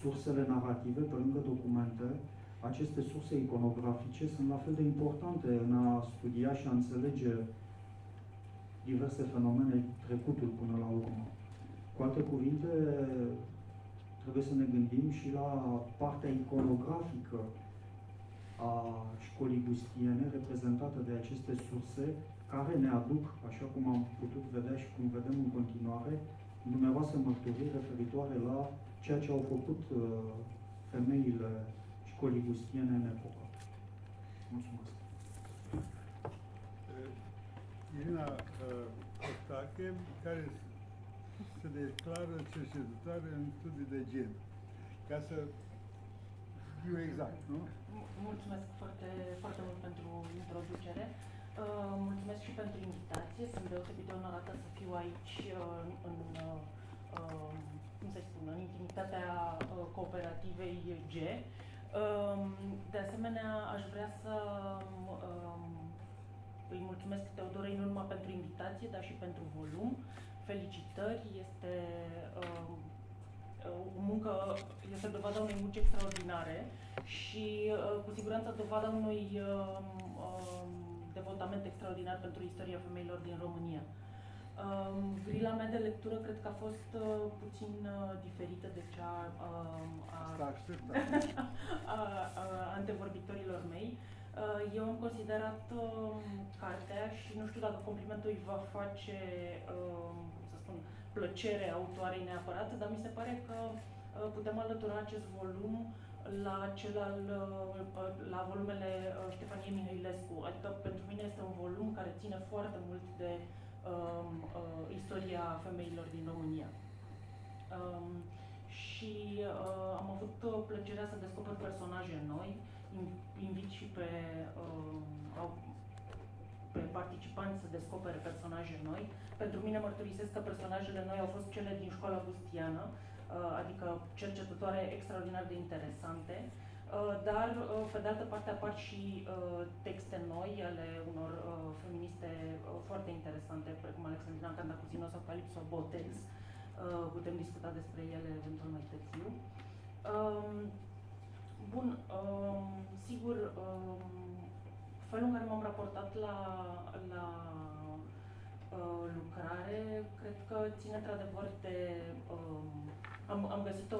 sursele narrative, pe lângă documente, aceste surse iconografice sunt la fel de importante în a studia și a înțelege diverse fenomene trecutului până la urmă. Cu alte cuvinte, trebuie să ne gândim și la partea iconografică a Școlii Gustiene, reprezentată de aceste surse, care ne aduc, așa cum am putut vedea și cum vedem în continuare, numeroase mărturii referitoare la ceea ce au făcut uh, femeile Școlii Gustiene în epocă. Mulțumesc! Irina Costache, care se declară cercetătoare în studii de gen. Ca să fiu exact, nu? Mulțumesc foarte, foarte mult pentru introducere. Mulțumesc și pentru invitație. Sunt deosebit de onorată să fiu aici în, în, cum să spun, în intimitatea cooperativei G. De asemenea, aș vrea să îi mulțumesc Teodorei nu numai pentru invitație, dar și pentru volum. Felicitări! Este o muncă, este dovada unei munci extraordinare și cu siguranță dovada unui devotament extraordinar pentru istoria femeilor din România. Grila mea de lectură cred că a fost puțin diferită de cea a, a, a, a antevorbitorilor mei. Eu am considerat uh, cartea și nu știu dacă complimentul îi va face, uh, să spun, plăcere autoarei neapărat, dar mi se pare că uh, putem alătura acest volum la, cel al, uh, la volumele Ștefaniei Mihailescu. Adică pentru mine este un volum care ține foarte mult de uh, uh, istoria femeilor din România. Uh, și uh, am avut plăcerea să descoper personaje noi. Invit și pe, uh, pe participanți să descopere personaje noi. Pentru mine mărturisesc că personajele noi au fost cele din Școala Gustiană, uh, adică cercetătoare extraordinar de interesante, uh, dar uh, pe de altă parte apar și uh, texte noi ale unor uh, feministe uh, foarte interesante, precum Alexandrina Cantacuzino sau Calypso Botez. Uh, putem discuta despre ele eventual mai târziu. Um, Bun, um, sigur, um, felul în care m-am raportat la, la uh, lucrare, cred că ține într-adevăr de... Um, am, am găsit-o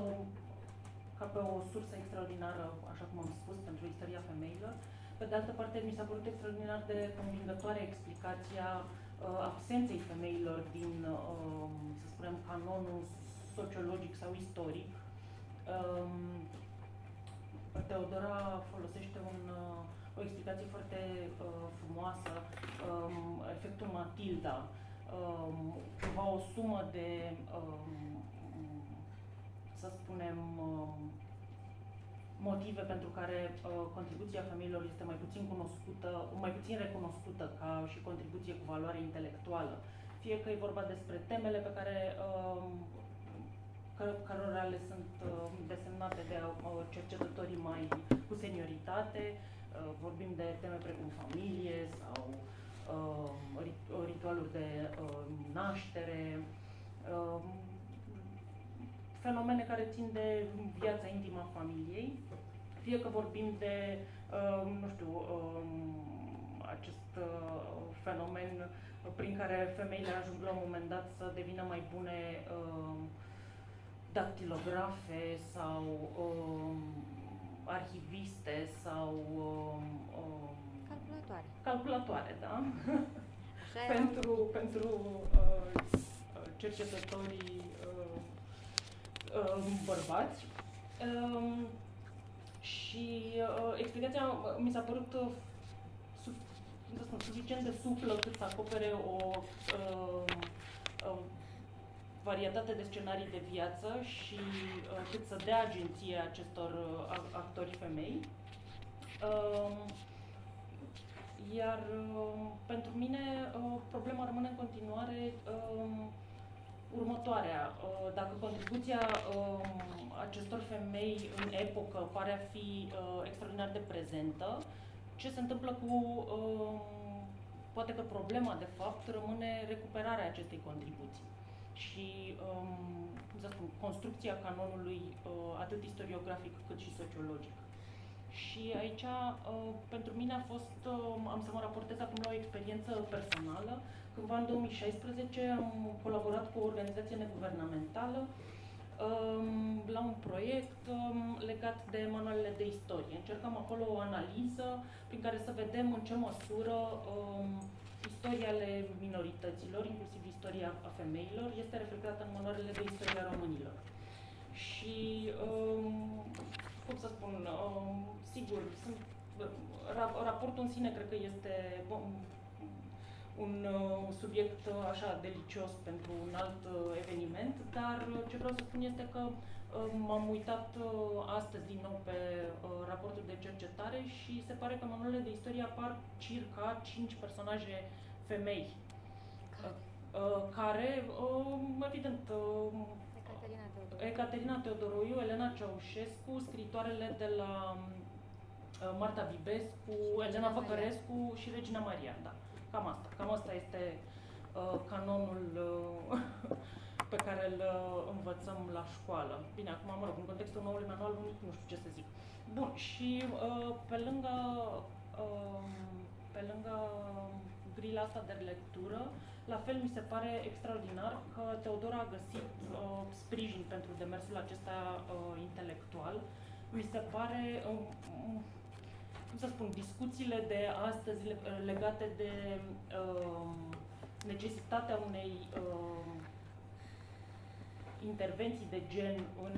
ca pe o sursă extraordinară, așa cum am spus, pentru istoria femeilor. Pe de altă parte, mi s-a părut extraordinar de convingătoare explicația uh, absenței femeilor din, uh, să spunem, canonul sociologic sau istoric. Um, Teodora folosește un, o explicație foarte uh, frumoasă, um, efectul Matilda, um, cumva o sumă de, um, să spunem, um, motive pentru care uh, contribuția femeilor este mai puțin cunoscută, mai puțin recunoscută ca și contribuție cu valoare intelectuală. Fie că e vorba despre temele pe care um, cărora le sunt desemnate de cercetătorii mai cu senioritate. Vorbim de teme precum familie sau ritualuri de naștere, fenomene care țin de viața intimă a familiei, fie că vorbim de, nu știu, acest fenomen prin care femeile ajung la un moment dat să devină mai bune dactilografe sau um, arhiviste sau um, um, calculatoare. Calculatoare, da? pentru pentru uh, cercetătorii uh, uh, bărbați. Um, și uh, explicația mi s-a părut uh, sub, să spun, suficient de suplă cât să acopere o uh, uh, varietate de scenarii de viață și uh, cât să dea agenție acestor uh, actori femei. Uh, iar uh, pentru mine uh, problema rămâne în continuare uh, următoarea. Uh, dacă contribuția uh, acestor femei în epocă pare a fi uh, extraordinar de prezentă, ce se întâmplă cu... Uh, poate că problema, de fapt, rămâne recuperarea acestei contribuții și um, să spun, construcția canonului uh, atât istoriografic cât și sociologic. Și aici, uh, pentru mine a fost, uh, am să mă raportez acum la o experiență personală. Cândva în două mii șaisprezece am colaborat cu o organizație neguvernamentală um, la un proiect um, legat de manualele de istorie. Încercam acolo o analiză prin care să vedem în ce măsură um, istoria ale minorităților, inclusiv istoria a femeilor, este reflectată în manualele de istoria românilor. Și, um, cum să spun, um, sigur, sunt, raportul în sine cred că este bom, un uh, subiect așa delicios pentru un alt uh, eveniment, dar ce vreau să spun este că m-am uitat astăzi din nou pe raportul de cercetare și se pare că în manualele de istorie apar circa cinci personaje femei, care, evident, Ecaterina Teodoroiu, Ecaterina Teodoroiu Elena Ceaușescu, scriitoarele de la Marta Bibescu, Elena Văcărescu și Regina Maria. Da, cam asta. Cam asta este canonul pe care îl învățăm la școală. Bine, acum, mă rog, în contextul noului manual unic, nu știu ce să zic. Bun, și uh, pe lângă uh, pe lângă grila asta de lectură, la fel mi se pare extraordinar că Teodora a găsit uh, sprijin pentru demersul acesta uh, intelectual. Mi se pare... Uh, cum să spun, discuțiile de astăzi legate de uh, necesitatea unei uh, intervenții de gen în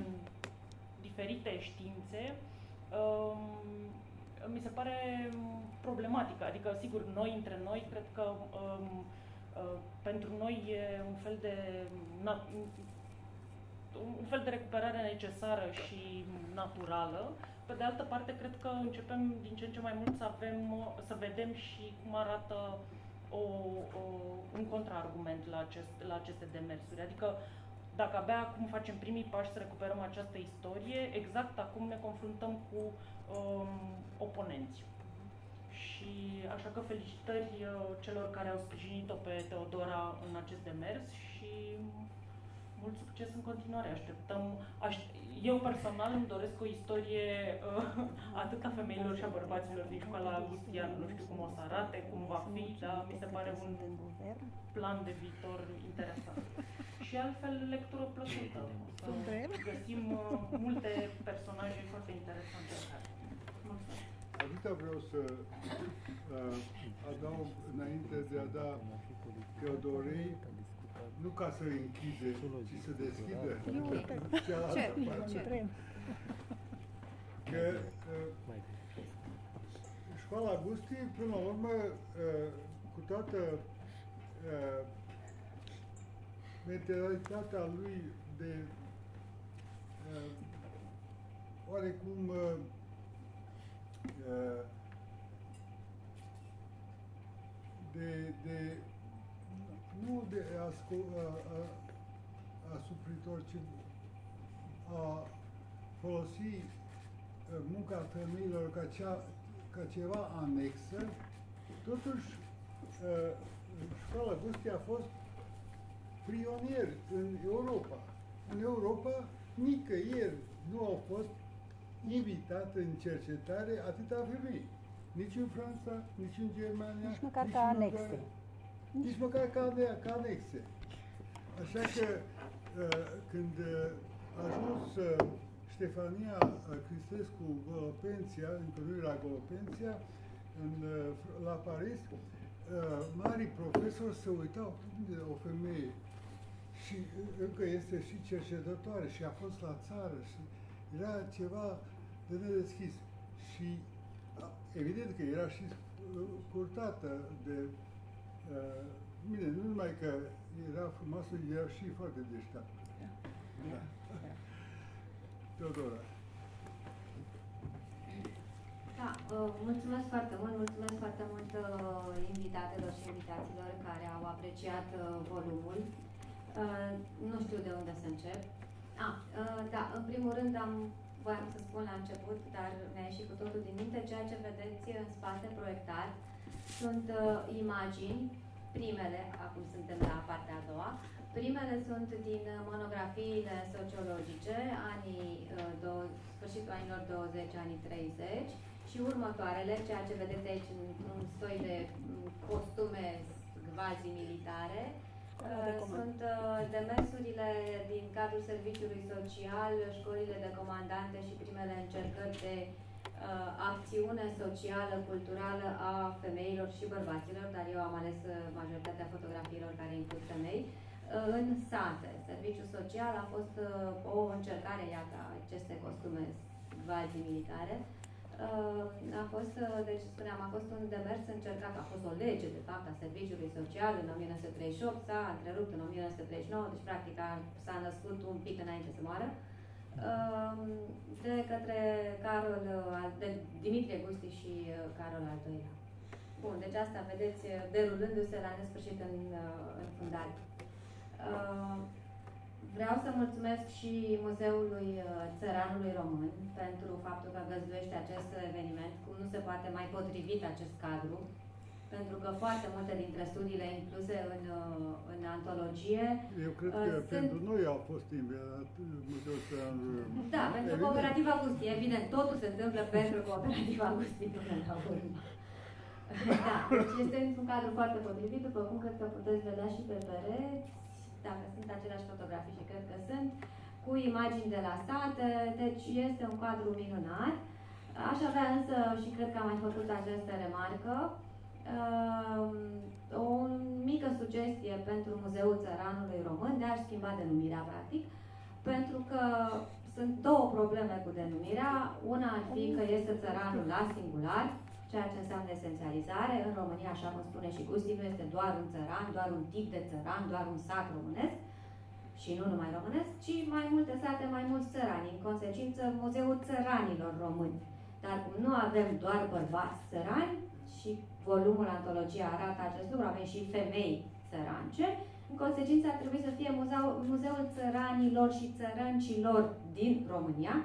diferite științe, uh, mi se pare problematică. Adică, sigur, noi între noi, cred că uh, uh, pentru noi e un fel de un fel de recuperare necesară și naturală. Pe de altă parte, cred că începem din ce în ce mai mult să avem, să vedem și cum arată o, o, un contraargument la, acest, la aceste demersuri. Adică, dacă abia acum facem primii pași să recuperăm această istorie, exact acum ne confruntăm cu um, oponenți. Și așa că felicitări celor care au sprijinit-o pe Teodora în acest demers și mult succes în continuare. Așteptăm, aș, eu personal îmi doresc o istorie uh, atât a femeilor și a bărbaților din Școala Gustiană. Nu știu cum o să arate, cum va fi, dar mi se pare un plan de viitor interesant. Și altfel, lectură plăcută. O să găsim uh, multe personaje foarte interesante. Mulțumesc! Adita, vreau să uh, adaug, înainte de a da Teodorei, nu ca să închide, ci să deschidă cealaltă parte. Că uh, Școala Gusti, până la urmă, uh, cu toată uh, mentalitatea lui de uh, oarecum uh, de, de nu de asco, asupritor, ci a folosi munca femeilor ca, cea, ca ceva anexă, totuși Școala Gusti a fost pionier în Europa. În Europa nicăieri nu au fost invitat în cercetare atâta femei. Nici în Franța, nici în Germania, nici măcar nici ca anexe. Măcar, nici măcar ca, ca anexe. Așa că când a ajuns Ștefania Cristescu Golopenția, întâlnirea Golopenția, în, la Paris, marii profesori se uitau de o femeie și încă este și cercetătoare și a fost la țară. Și era ceva de nedeschis și evident că era și curtată de uh, mine, nu numai că era frumoasă, era și foarte deșteaptă. Da. Da. Da. Teodora. Da, uh, mulțumesc foarte mult, mulțumesc foarte mult uh, invitatelor și invitaților care au apreciat uh, volumul. Uh, nu știu de unde să încep. Ah, da, în primul rând am, voiam să spun la început, dar mi-a ieșit cu totul din minte, ceea ce vedeți în spate proiectat sunt uh, imagini, primele, acum suntem la partea a doua, primele sunt din monografiile sociologice, anii, uh, sfârșitul anilor douăzeci, anii treizeci și următoarele, ceea ce vedeți aici în, în soi de costume quasi-militare, sunt demersurile din cadrul serviciului social, școlile de comandante și primele încercări de uh, acțiune socială, culturală a femeilor și bărbaților, dar eu am ales majoritatea fotografiilor care includ femei, uh, în sate. Serviciul social a fost uh, o încercare, iată, aceste costume quasi-militare. Uh, a fost, deci spuneam, a fost un demers încercat, a fost o lege, de fapt, a serviciului social în o mie nouă sute treizeci și opt, s-a întrerupt în o mie nouă sute treizeci și nouă, deci practic a, s-a născut un pic înainte să moară, uh, de către Carol, de Dimitrie Gusti și Carol al doilea. Bun, deci asta vedeți derulându-se la nesfârșit în, în fundal. Uh, Vreau să mulțumesc și Muzeului Țăranului Român pentru faptul că găzduiește acest eveniment, cum nu se poate mai potrivit acest cadru, pentru că foarte multe dintre studiile incluse în, în antologie. Eu cred că sunt... pentru noi au fost invitat Muzeul Țăranului Român. Da, pentru evident. Cooperativa Gusti, evident, totul se întâmplă pentru Cooperativa Gusti până la urmă. Da, deci este un cadru foarte potrivit, după cum cred că puteți vedea și pe pereți. Dacă sunt aceleași fotografii și cred că sunt, cu imagini de la sate, deci este un cadru minunat. Aș avea însă, și cred că am mai făcut această remarcă, o mică sugestie pentru Muzeul Țăranului Român de a-și schimba denumirea, practic, pentru că sunt două probleme cu denumirea. Una ar fi că este țăranul la singular, ceea ce înseamnă esențializare. În România, așa cum spune și Gusti, nu este doar un țăran, doar un tip de țăran, doar un sat românesc, și nu numai românesc, ci mai multe sate, mai mulți țărani. În consecință, Muzeul Țăranilor Români. Dar cum nu avem doar bărbați țărani, și volumul antologia arată acest lucru, avem și femei țărance, în consecință ar trebui să fie muzeul, muzeul Țăranilor și Țărâncilor din România,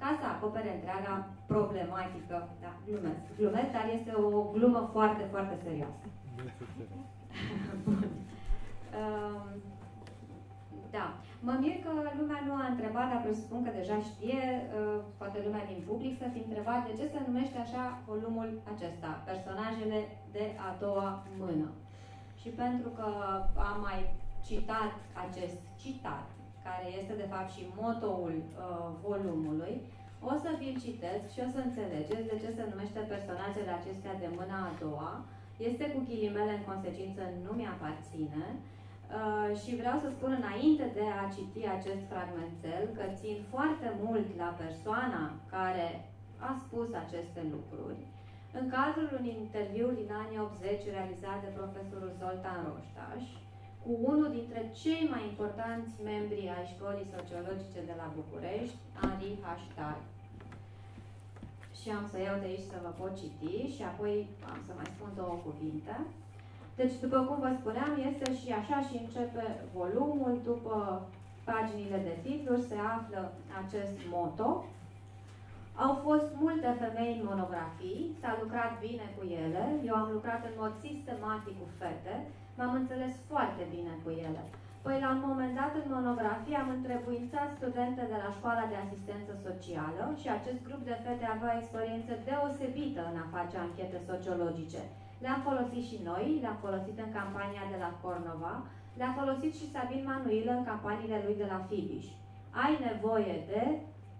ca să acopere întreaga problematică. Da, glumesc, glumesc, dar este o glumă foarte, foarte serioasă. Bun. Um, Da. Mă mir că lumea nu a întrebat, dar presupun că deja știe, poate lumea din public să fi întrebat de ce se numește așa volumul acesta, Personajele de a doua mână. Și pentru că am mai citat acest citat, care este de fapt și motoul uh, volumului, o să vi-l citesc și o să înțelegeți de ce se numește Personajele acestea de mâna a doua. Este cu ghilimele, în consecință nu mi-aparține. Uh, și vreau să spun înainte de a citi acest fragmentel că țin foarte mult la persoana care a spus aceste lucruri în cadrul unui interviu din anii optzeci realizat de profesorul Zoltán Rostás cu unul dintre cei mai importanți membri ai Școlii Sociologice de la București, Henri Stahl. Și am să iau de aici să vă pot citi și apoi am să mai spun două cuvinte. Deci, după cum vă spuneam, este și așa și începe volumul. După paginile de titluri se află acest motto. Au fost multe femei în monografii, s-a lucrat bine cu ele, eu am lucrat în mod sistematic cu fete, m-am înțeles foarte bine cu ele. Păi, la un moment dat, în monografie, am întrebuințat studente de la Școala de Asistență Socială și acest grup de fete avea o experiență deosebită în a face anchete sociologice. Le-am folosit și noi, le-am folosit în campania de la Cornova, le-a folosit și Sabin Manuilă în campaniile lui de la Fibiș. Ai nevoie de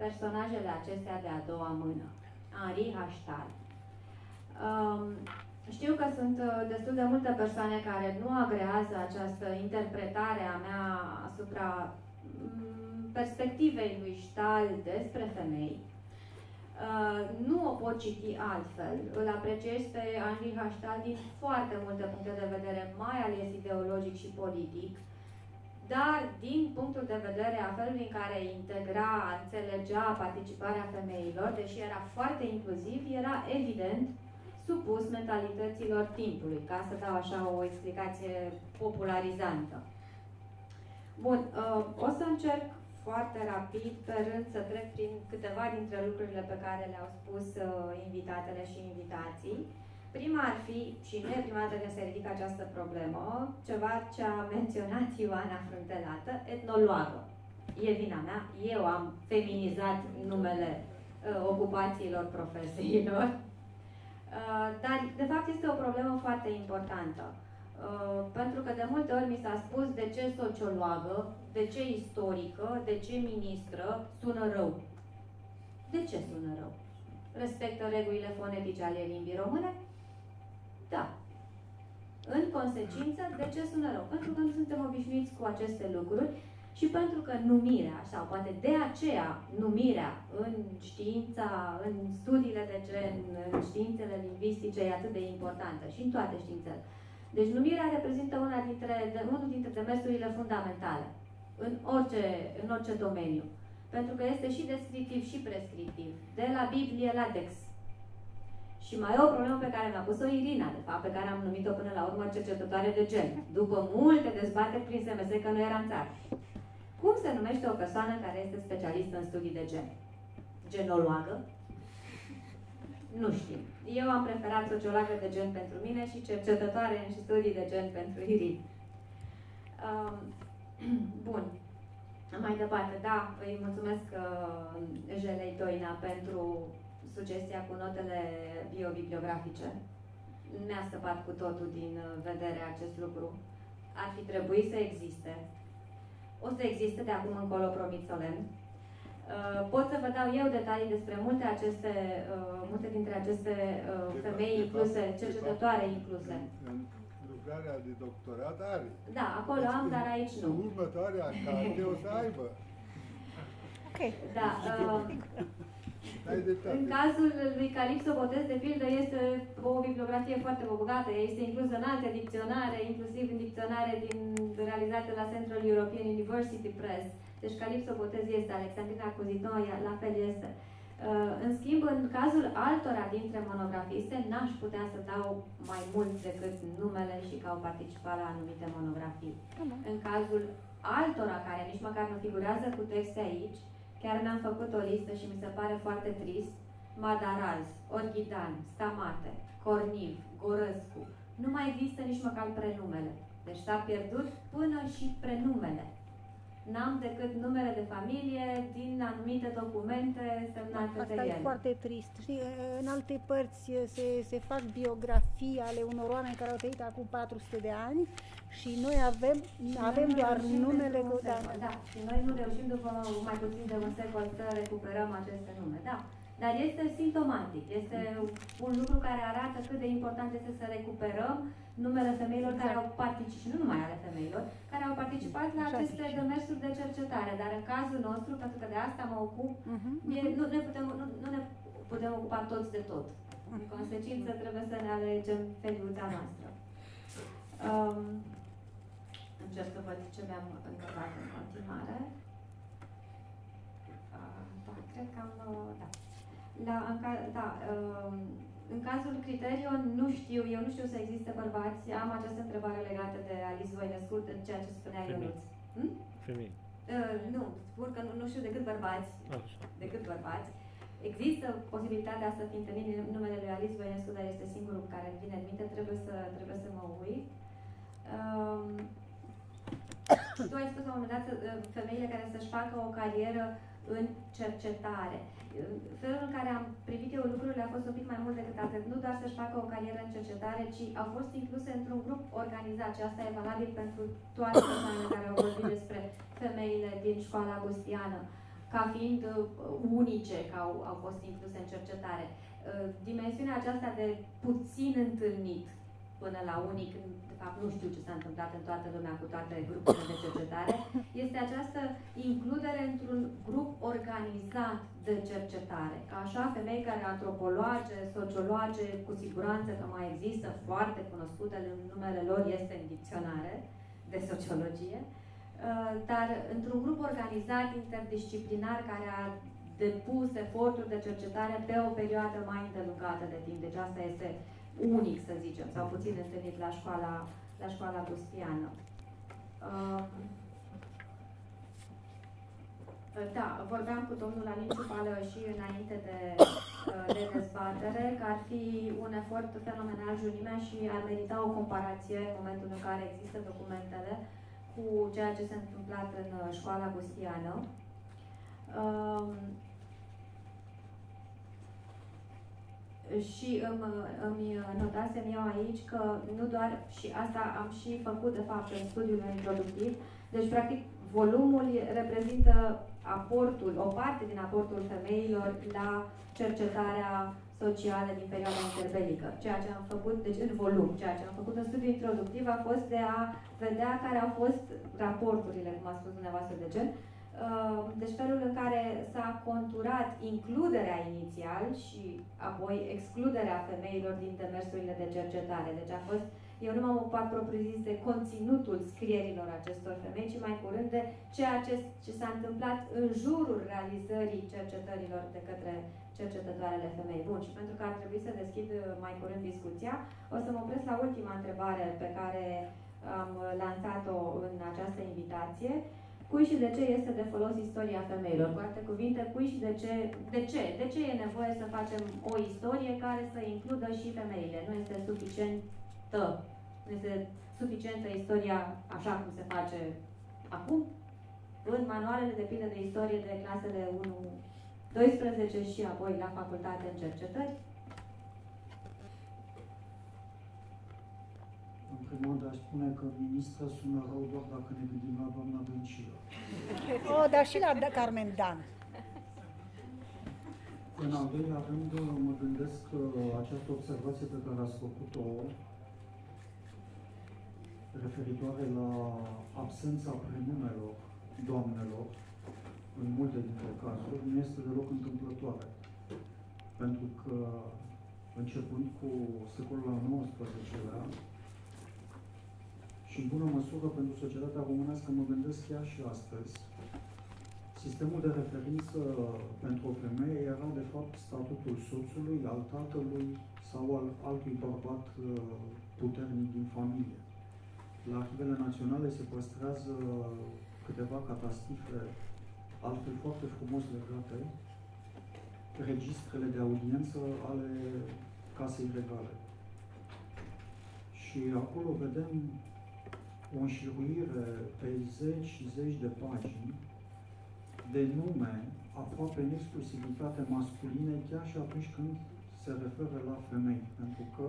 Personajele acestea de a doua mână. Henri Stahl. Um, știu că sunt destul de multe persoane care nu agrează această interpretare a mea asupra perspectivei lui Stahl despre femei. Uh, nu o pot citi altfel. Îl apreciez pe Henri Stahl din foarte multe puncte de vedere, mai ales ideologic și politic, dar din punctul de vedere a felului în care integra, înțelegea participarea femeilor, deși era foarte inclusiv, era evident supus mentalităților timpului, ca să dau așa o explicație popularizantă. Bun, uh, o să încerc foarte rapid, pe rând, să trec prin câteva dintre lucrurile pe care le-au spus uh, invitatele și invitații. Prima ar fi, și nu e prima dată că se ridică această problemă, ceva ce a menționat Ioana Fruntelată, etnologă. E vina mea, eu am feminizat numele uh, ocupațiilor profesiilor. Uh, dar, de fapt, este o problemă foarte importantă. Uh, pentru că de multe ori mi s-a spus de ce socioloagă, de ce istorică, de ce ministră, sună rău. De ce sună rău? Respectă regulile fonetice ale limbii române? Da. În consecință, de ce sună rău? Pentru că nu suntem obișnuiți cu aceste lucruri și pentru că numirea, sau poate de aceea numirea în știința, în studiile de gen, în științele lingvistice, e atât de importantă și în toate științele. Deci numirea reprezintă una dintre, unul dintre demersurile fundamentale în orice, în orice domeniu. Pentru că este și descriptiv și prescriptiv. De la Biblie la Dex. Și mai e o problemă pe care mi-a pus-o Irina, de fapt, pe care am numit-o până la urmă cercetătoare de gen. După multe dezbateri prin S M S că nu era în țară. Cum se numește o persoană care este specialistă în studii de gen? Genoloagă? Nu știu. Eu am preferat sociologă de gen pentru mine și cercetătoare în studii de gen pentru Irin. Uh, bun. Mai departe, da, îi mulțumesc uh, Jelei Doina pentru sugestia cu notele biobibliografice. Mi-a scăpat cu totul din vedere acest lucru. Ar fi trebuit să existe. O să existe de acum încolo, promit solemn. Pot să vă dau eu detalii despre multe, aceste, multe dintre aceste femei incluse, cercetătoare incluse. Lucrarea de doctorat are. Da, acolo am, dar aici nu. Următoarea carte o să aibă. Ok. Da. În cazul lui Calypso Botez, de pildă, este o bibliografie foarte bogată. Ea este inclusă în alte dicționare, inclusiv în dicționare din, realizate la Central European University Press. Deci Calypso Botez este, Alexandrina Cantacuzino la fel este. În schimb, în cazul altora dintre monografiste, n-aș putea să dau mai mult decât numele și că au participat la anumite monografii. În cazul altora care nici măcar nu figurează cu texte aici, chiar mi-am făcut o listă și mi se pare foarte trist, Madaraz, Orghidan, Stamate, Corniv, Gorăscu, nu mai există nici măcar prenumele. Deci s-a pierdut până și prenumele. N-am decât numele de familie din anumite documente semnate de ele. Asta e foarte trist. Știi, în alte părți se, se fac biografii ale unor oameni care au trăit acum patru sute de ani și noi avem, și avem noi doar numele cu da. da. Și noi nu reușim după mai puțin de un secol să recuperăm aceste nume. Da. Dar este simptomatic. Este un lucru care arată cât de important este să recuperăm numele femeilor exact. care au participat, și nu numai ale femeilor, care au participat la aceste demersuri de cercetare. Dar în cazul nostru, pentru că de asta mă ocup, uh -huh. e, nu, ne putem, nu, nu ne putem ocupa toți de tot. În consecință, trebuie să ne alegem feliuța noastră. Um, încerc să văd ce mi-am încăpat în continuare. Uh, da, cred că am... Uh, da. La, în, ca, da, în cazul criterion, nu știu, eu nu știu să existe bărbați. Am această întrebare legată de Alice Voinescu, în ceea ce spunea Ionuț. Hm? Femei. Uh, nu, spun că nu, nu știu decât bărbați. Așa. Decât bărbați. Există posibilitatea să fi întâlnit numele lui Alice Voinescu, dar este singurul care îmi vine în minte, trebuie să, trebuie să mă uit. Uh, tu ai spus la un moment dat femeile care să-și facă o carieră în cercetare. Felul în care am privit eu lucrurile a fost un pic mai mult decât atât. Nu doar să-și facă o carieră în cercetare, ci au fost incluse într-un grup organizat și asta e valabil pentru toate persoanele care au vorbit despre femeile din Școala Gustiană, ca fiind unice că au, au fost incluse în cercetare. Dimensiunea aceasta de puțin întâlnit până la unic, de fapt nu știu ce s-a întâmplat în toată lumea cu toate grupurile de cercetare, este această includere într-un grup organizat de cercetare. Ca așa, femei care antropologe, sociologe, cu siguranță că mai există foarte cunoscute, numele lor este în dicționare de sociologie, dar într-un grup organizat, interdisciplinar, care a depus eforturi de cercetare pe o perioadă mai îndelungată de timp. Deci asta este unic, să zicem, sau puțin întâlnit la școala, la școala gustiană. Uh, da, vorbeam cu domnul Alin Ciupală și înainte de, de dezbatere că ar fi un efort fenomenal junimea și ar merita o comparație în momentul în care există documentele cu ceea ce s-a întâmplat în Școala Gustiană. Uh, Și îmi, îmi notasem eu aici că nu doar, și asta am și făcut de fapt în studiul introductiv, deci practic volumul reprezintă aportul, o parte din aportul femeilor la cercetarea socială din perioada interbelică. Ceea ce am făcut, deci în volum, ceea ce am făcut în studiul introductiv a fost de a vedea care au fost raporturile, cum a spus dumneavoastră, de gen. Deci felul în care s-a conturat includerea inițial și apoi excluderea femeilor din demersurile de cercetare. Deci a fost, eu nu m-am ocupat propriu-zis de conținutul scrierilor acestor femei, ci mai curând de ceea ce, ce s-a întâmplat în jurul realizării cercetărilor de către cercetătoarele femei. Bun, și pentru că ar trebui să deschid mai curând discuția, o să mă opresc la ultima întrebare pe care am lansat-o în această invitație. Cui și de ce este de folos istoria femeilor? Cu alte cuvinte, cui și de ce, de ce? De ce e nevoie să facem o istorie care să includă și femeile? Nu este suficientă. Nu este suficientă istoria așa cum se face acum, în manualele de pildă de istorie de clasele unu doisprezece și apoi la facultate în cercetări. În primul rând, aș spune că ministra sună rău doar dacă ne gândim la doamna Dăncilă. Oh, dar și la Carmen Dan. În al doilea rând, mă gândesc că această observație pe care ați făcut-o referitoare la absența prenumelor doamnelor, în multe dintre cazuri, nu este deloc întâmplătoare. Pentru că, începând cu secolul al nouăsprezecelea, și în bună măsură pentru societatea românească, mă gândesc chiar și astăzi, sistemul de referință pentru o femeie era, de fapt, statutul soțului, al tatălui sau al altui bărbat puternic din familie. La arhivele naționale se păstrează câteva catastife, altfel foarte frumos legate, registrele de audiență ale Casei Regale. Și acolo vedem o înșiruire pe zeci și zeci de pagini de nume aproape în exclusivitate masculine, chiar și atunci când se referă la femei. Pentru că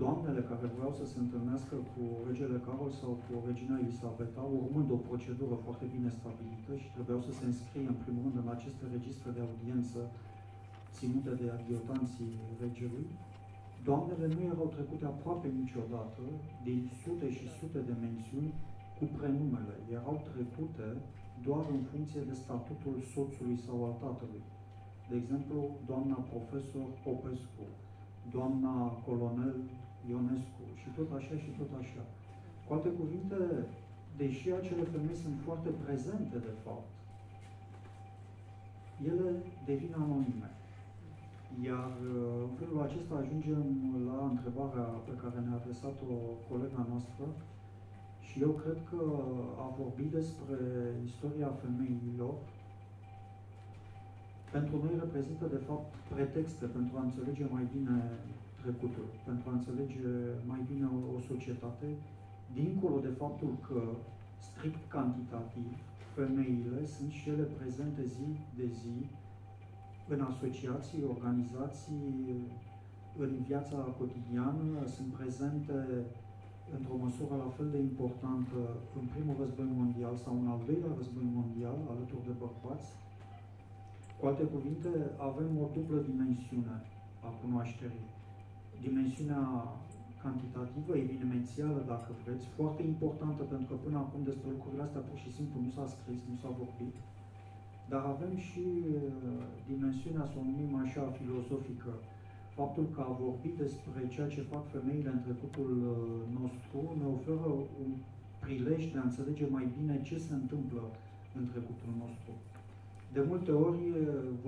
doamnele care vreau să se întâlnească cu regele Carol sau cu regina Elisabeta, urmând o procedură foarte bine stabilită și trebuiau să se înscrie în primul rând în aceste registre de audiență ținute de adiotanții regelui, doamnele nu erau trecute aproape niciodată din sute și sute de mențiuni cu prenumele. Erau trecute doar în funcție de statutul soțului sau al tatălui. De exemplu, doamna profesor Popescu, doamna colonel Ionescu și tot așa și tot așa. Cu alte cuvinte, deși acele femei sunt foarte prezente, de fapt, ele devin anonime. Iar în felul acesta ajungem la întrebarea pe care ne-a adresat-o colega noastră și eu cred că a vorbit despre istoria femeilor pentru noi reprezintă, de fapt, pretexte pentru a înțelege mai bine trecutul, pentru a înțelege mai bine o societate, dincolo de faptul că, strict cantitativ, femeile sunt și ele prezente zi de zi în asociații, organizații, în viața cotidiană, sunt prezente într-o măsură la fel de importantă în primul război mondial sau în al doilea război mondial, alături de bărbați. Cu alte cuvinte, avem o dublă dimensiune a cunoașterii. Dimensiunea cantitativă, evenimențială, dacă vreți, foarte importantă, pentru că până acum despre lucrurile astea pur și simplu nu s-a scris, nu s-a vorbit. Dar avem și dimensiunea, să o numim așa, filozofică. Faptul că a vorbi despre ceea ce fac femeile în trecutul nostru ne oferă un prilej de a înțelege mai bine ce se întâmplă în trecutul nostru. De multe ori,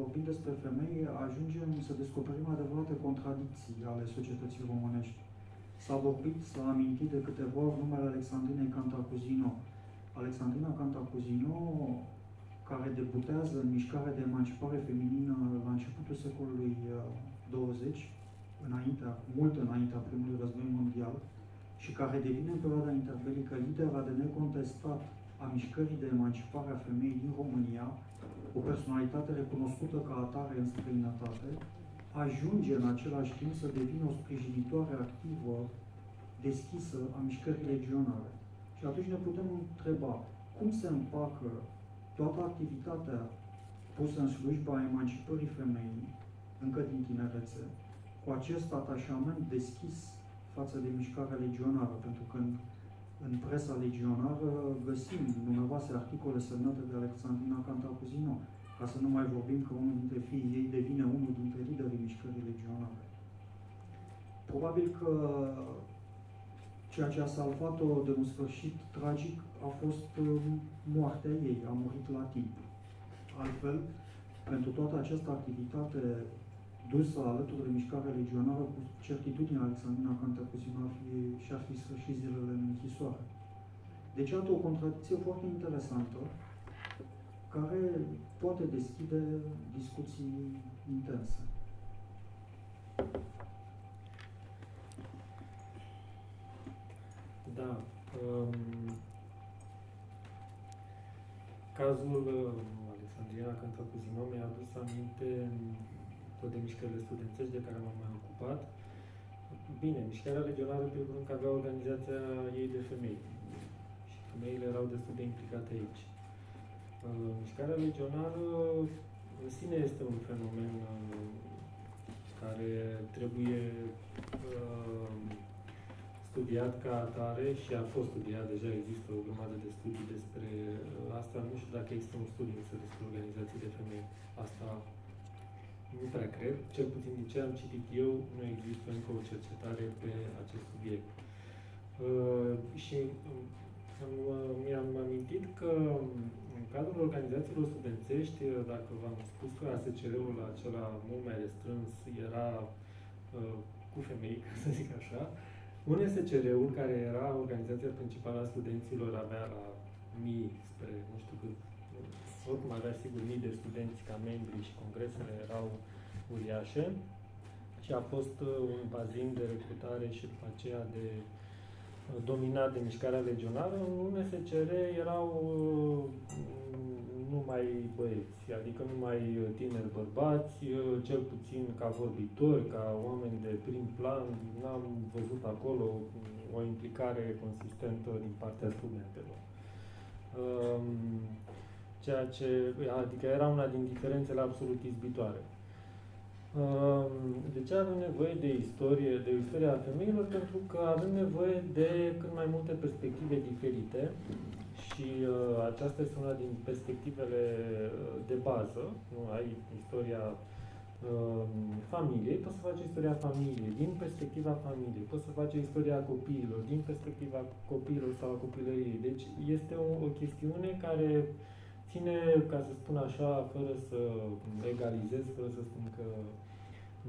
vorbind despre femei, ajungem să descoperim adevărate contradicții ale societății românești. S-a vorbit, s-a amintit de câteva ori numele Alexandrinei Cantacuzino. Alexandrina Cantacuzino, care debutează în mișcarea de emancipare feminină la începutul secolului douăzeci, înaintea, mult înaintea primului război mondial, și care devine în perioada interbelică lidera de necontestat a mișcării de emancipare a femeii din România, o personalitate recunoscută ca atare în străinătate, ajunge în același timp să devină o sprijinitoare activă, deschisă a mișcării legionare. Și atunci ne putem întreba cum se împacă toată activitatea pusă în slujba emancipării femeii, încă din tinerețe, cu acest atașament deschis față de mișcarea legionară, pentru că în presa legionară găsim numeroase articole semnate de Alexandrina Cantacuzino, ca să nu mai vorbim că unul dintre fiii ei devine unul dintre liderii mișcării legionare. Probabil că ceea ce a salvat-o de un sfârșit tragic a fost moartea ei, a murit la timp. Altfel, pentru toată această activitate dusă alături de mișcarea legionară, cu certitudine Alexandrina Cantacuzino ar fi, și-ar fi sfârșit zilele în închisoare. Deci, iată o contradicție foarte interesantă, care poate deschide discuții intense. Da. Um, cazul Alexandrina Cantacuzino mi-a adus aminte de mișcările studențești de care m-am mai ocupat. Bine, mișcarea legionară, pe urmă, că avea organizația ei de femei. Și femeile erau destul de implicate aici. Mișcarea legionară în sine este un fenomen care trebuie studiat ca atare și a fost studiat, deja există o grămadă de studii despre asta, nu știu dacă există un studiu despre organizații de femei, asta nu prea cred, cel puțin din ce am citit eu, nu există încă o cercetare pe acest subiect. Uh, și mi-am amintit că în cadrul organizațiilor studențești, dacă v-am spus că A S C R-ul acela mult mai restrâns era uh, cu femei, ca să zic așa, U N S C R-ul, care era organizația principală a studenților, avea la mii spre, nu știu cât, oricum avea sigur mii de studenți ca membri și congresele erau uriașe și a fost un bazin de recrutare și după aceea de dominat de mișcarea legionară. În U N S C R erau numai băieți, adică numai tineri bărbați, cel puțin ca vorbitori, ca oameni de prim plan, n-am văzut acolo o implicare consistentă din partea studentelor. Ceea ce, adică era una din diferențele absolut izbitoare. De ce avem nevoie de istorie, de istoria femeilor? Pentru că avem nevoie de cât mai multe perspective diferite și aceasta este una din perspectivele de bază. Nu? Ai istoria familiei, poți să faci istoria familiei, din perspectiva familiei, poți să faci istoria copiilor, din perspectiva copiilor sau a copilăriei. Deci este o, o chestiune care ține, ca să spun așa, fără să egalizez, fără să spun că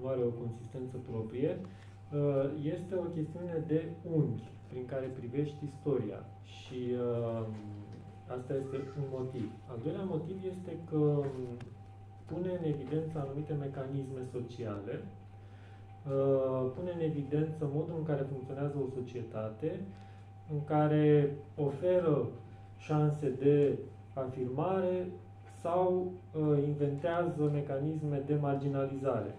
nu are o consistență proprie, este o chestiune de unghi prin care privești istoria și asta este un motiv. Al doilea motiv este că pune în evidență anumite mecanisme sociale, pune în evidență modul în care funcționează o societate, în care oferă șanse de afirmare sau inventează mecanisme de marginalizare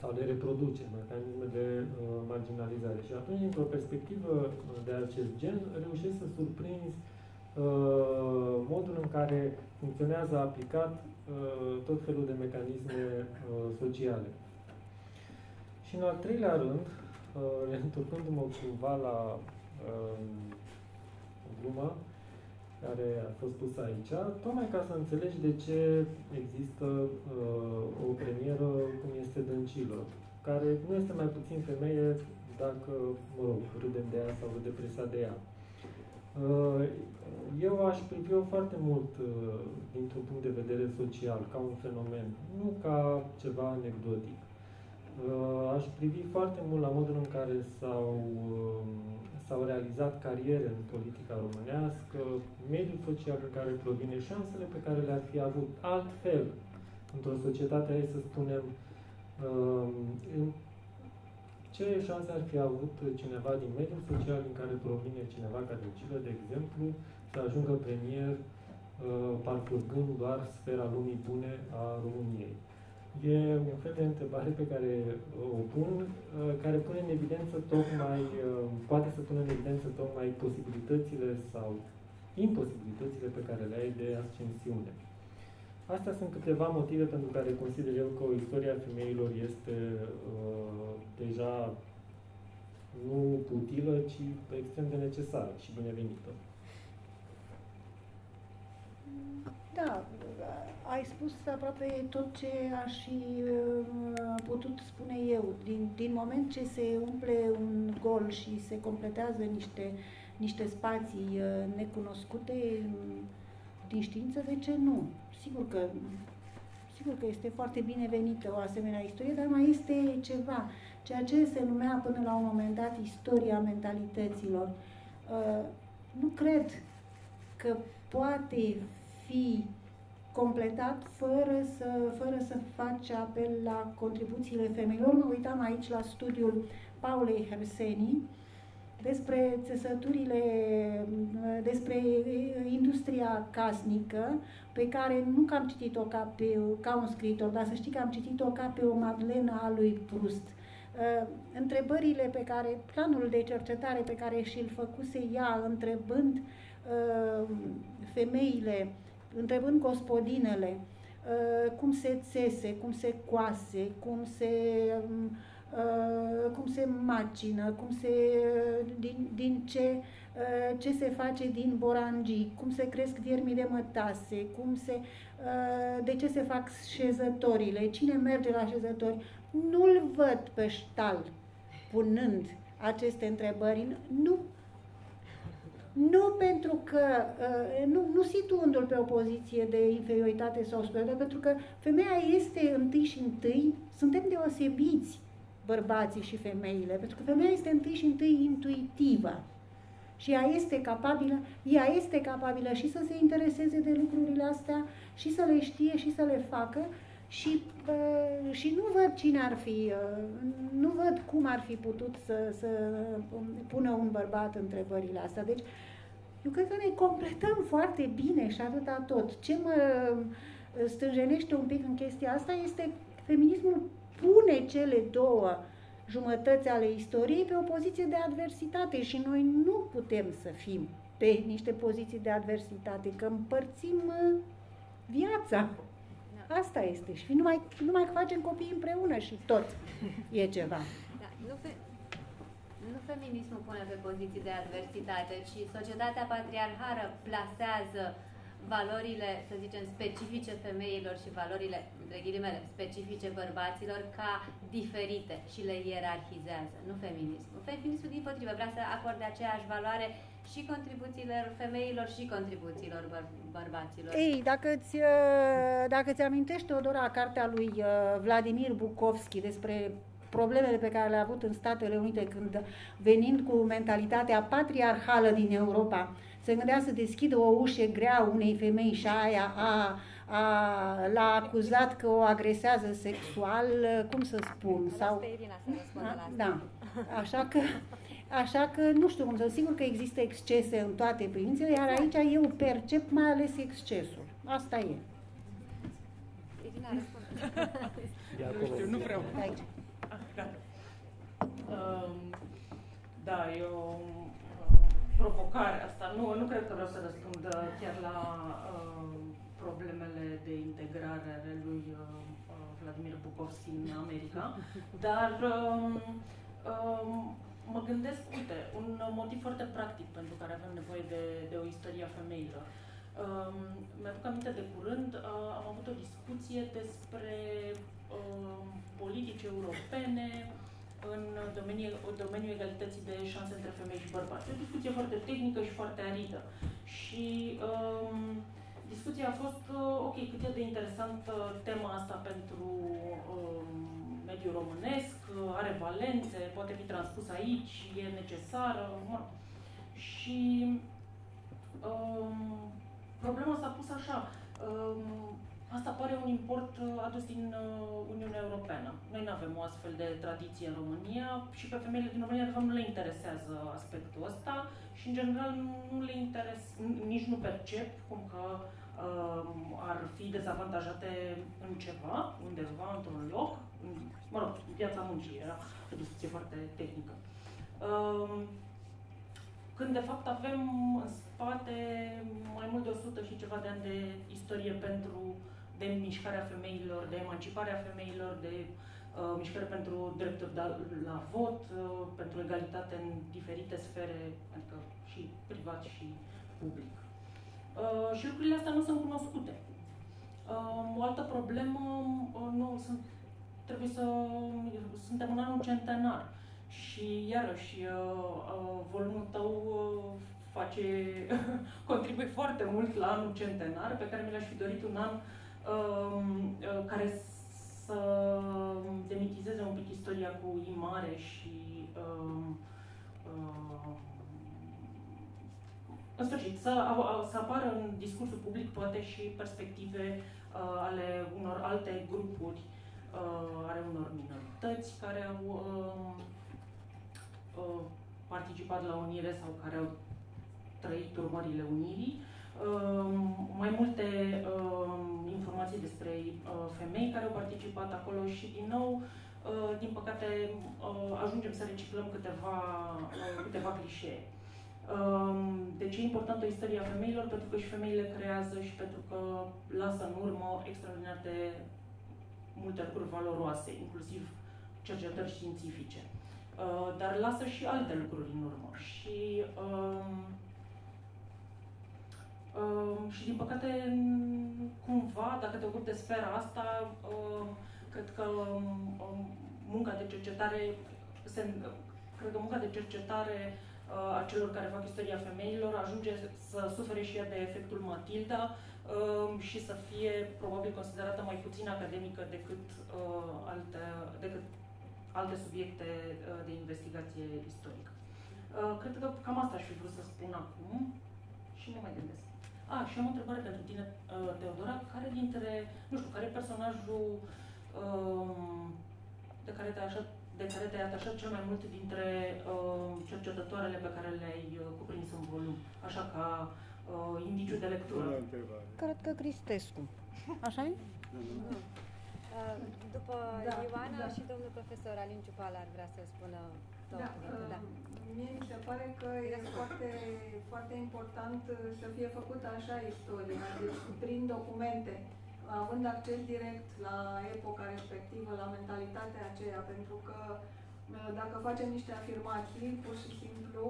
sau de reproduce mecanisme de marginalizare. Și atunci, într-o perspectivă de acest gen, reușești să surprinzi modul în care funcționează aplicat tot felul de mecanisme sociale. Și în al treilea rând, întorcându-mă cumva la glumă care a fost pusă aici, tocmai ca să înțelegi de ce există o premieră cum este Dăncilor, care nu este mai puțin femeie dacă, mă rog, râdem de ea sau râdem presa de ea. Eu aș privi-o foarte mult dintr-un punct de vedere social, ca un fenomen, nu ca ceva anecdotic. Aș privi foarte mult la modul în care s-au realizat cariere în politica românească, mediul social în care provine, șansele pe care le-ar fi avut altfel într-o societate, hai să spunem, ce șanse ar fi avut cineva din mediul social din care provine cineva ca Dăncilă, de exemplu, să ajungă premier parcurgând doar sfera lumii bune a României. E un fel de întrebare pe care o pun, care pune în evidență tocmai, poate să pună în evidență tocmai posibilitățile sau imposibilitățile pe care le ai de ascensiune. Astea sunt câteva motive pentru care consider eu că o istoria femeilor este uh, deja nu utilă, ci extrem de necesară și binevenită. Da, ai spus aproape tot ce aș fi putut spune eu. Din, din moment ce se umple un gol și se completează niște, niște spații necunoscute din știință, de ce nu? Sigur că, sigur că este foarte binevenită o asemenea istorie, dar mai este ceva. Ceea ce se numea până la un moment dat istoria mentalităților. Nu cred că poate fi completat fără să, fără să faci apel la contribuțiile femeilor. Mă uitam aici la studiul Paulei Herseni despre țesăturile, despre industria casnică, pe care nu că am citit-o ca, pe, ca un scriitor, dar să știi că am citit-o ca pe o Madeleine a lui Proust. Întrebările pe care, planul de cercetare pe care și-l făcuse ea, întrebând femeile, întrebând gospodinele, cum se țese, cum se coase, cum se, cum se macină, cum se, din, din ce, ce se face din borangii, cum se cresc viermile mătase, cum se, de ce se fac șezătorile, cine merge la șezători. Nu-l văd pe Stahl punând aceste întrebări, nu, nu pentru că, nu, nu situându-l pe o poziție de inferioritate sau superioritate, pentru că femeia este întâi și întâi, suntem deosebiți bărbații și femeile, pentru că femeia este întâi și întâi intuitivă și ea este capabilă, ea este capabilă și să se intereseze de lucrurile astea și să le știe și să le facă. Și, și nu văd cine ar fi, nu văd cum ar fi putut să, să pună un bărbat întrebările astea. Deci, eu cred că ne completăm foarte bine și atâta tot. Ce mă stânjenește un pic în chestia asta este feminismul pune cele două jumătăți ale istoriei pe o poziție de adversitate și noi nu putem să fim pe niște poziții de adversitate, că împărțim viața. Asta este. Și numai, numai că facem copii împreună și tot e ceva. Da, nu, fe, nu feminismul pune pe poziții de adversitate, ci societatea patriarhală plasează valorile, să zicem, specifice femeilor și valorile, între ghilimele, specifice bărbaților ca diferite și le ierarhizează. Nu feminismul. Feminismul, dimpotrivă, vrea să acorde aceeași valoare și contribuțiilor femeilor și contribuțiilor băr bărbaților. Ei, dacă îți, dacă îți amintești, Teodora, cartea lui Vladimir Bukovski despre problemele pe care le-a avut în Statele Unite când, venind cu mentalitatea patriarhală din Europa, se gândea să deschidă o ușă grea unei femei și aia a, a, l-a acuzat că o agresează sexual, cum să spun, sau... Da, așa că... Așa că, nu știu cum să, sigur că există excese în toate privințele, iar aici eu percep mai ales excesul. Asta e. Nu știu, nu vreau. Da, da, e o provocare asta. Nu, nu cred că vreau să răspund chiar la problemele de integrare ale lui Vladimir Bukovski în America, dar... Mă gândesc, uite, un motiv foarte practic pentru care avem nevoie de, de o istorie a femeilor. Um, Mi-aduc aminte de curând, uh, am avut o discuție despre uh, politici europene în domeniu, domeniul egalității de șanse între femei și bărbați. O discuție foarte tehnică și foarte aridă. Și um, discuția a fost, uh, ok, cât e de interesantă tema asta pentru... Um, mediul românesc, are valențe, poate fi transpus aici, e necesară, mă rog. Și um, problema s-a pus așa, um, asta pare un import adus din Uniunea Europeană. Noi nu avem o astfel de tradiție în România și pe femeile din România, de fapt, nu le interesează aspectul ăsta și, în general, nu le interesează, nici nu percep cum că um, ar fi dezavantajate în ceva, undeva, într-un loc. Mă rog, piața muncii era o discuție foarte tehnică. Când, de fapt, avem în spate mai mult de o sută și ceva de ani de istorie pentru de mișcarea femeilor, de emanciparea femeilor, de uh, mișcare pentru drepturi la, la vot, uh, pentru egalitate în diferite sfere, adică și privat și public. Uh, și lucrurile astea nu sunt cunoscute. Uh, o altă problemă, uh, nu sunt... Trebuie să... Suntem în anul centenar și, iarăși, volumul tău face... contribuie foarte mult la anul centenar, pe care mi l-aș fi dorit un an care să demitizeze un pic istoria cu I mare și... În sfârșit, să, să apară în discursul public, poate, și perspective ale unor alte grupuri, are unor minorități care au uh, uh, participat la unire sau care au trăit urmările unirii. Uh, mai multe uh, informații despre uh, femei care au participat acolo și, din nou, uh, din păcate, uh, ajungem să reciclăm câteva, uh, câteva clișee. De ce e importantă istoria femeilor? Pentru că și femeile creează și pentru că lasă în urmă extraordinar de multe lucruri valoroase, inclusiv cercetări științifice. Dar lasă și alte lucruri în urmă. Și, um, um, și din păcate, cumva, dacă te ocupi de sfera asta, um, cred că um, munca de cercetare, se, cred că munca de cercetare uh, a celor care fac istoria femeilor ajunge să sufere și ea de efectul Matilda uh, și să fie probabil considerată mai puțin academică decât uh, alte, decât alte subiecte de investigație istorică. Cred că cam asta aș fi vrut să spun acum și nu mai gândesc. A, și am o întrebare pentru tine, Teodora. Care dintre, nu știu, care e personajul de care te-ai atașat, de care te-ai atașat cel mai mult dintre cercetătoarele pe care le-ai cuprins în volum? Așa ca indiciu de lectură. Cred că Cristescu. Așa-i? După da, Ioana da. și domnul profesor Alin Ciupală ar vrea să spună tot. Da, da. Mie mi se pare că e foarte, foarte important să fie făcută așa istoria, deci prin documente, având acces direct la epoca respectivă, la mentalitatea aceea, pentru că dacă facem niște afirmații, pur și simplu,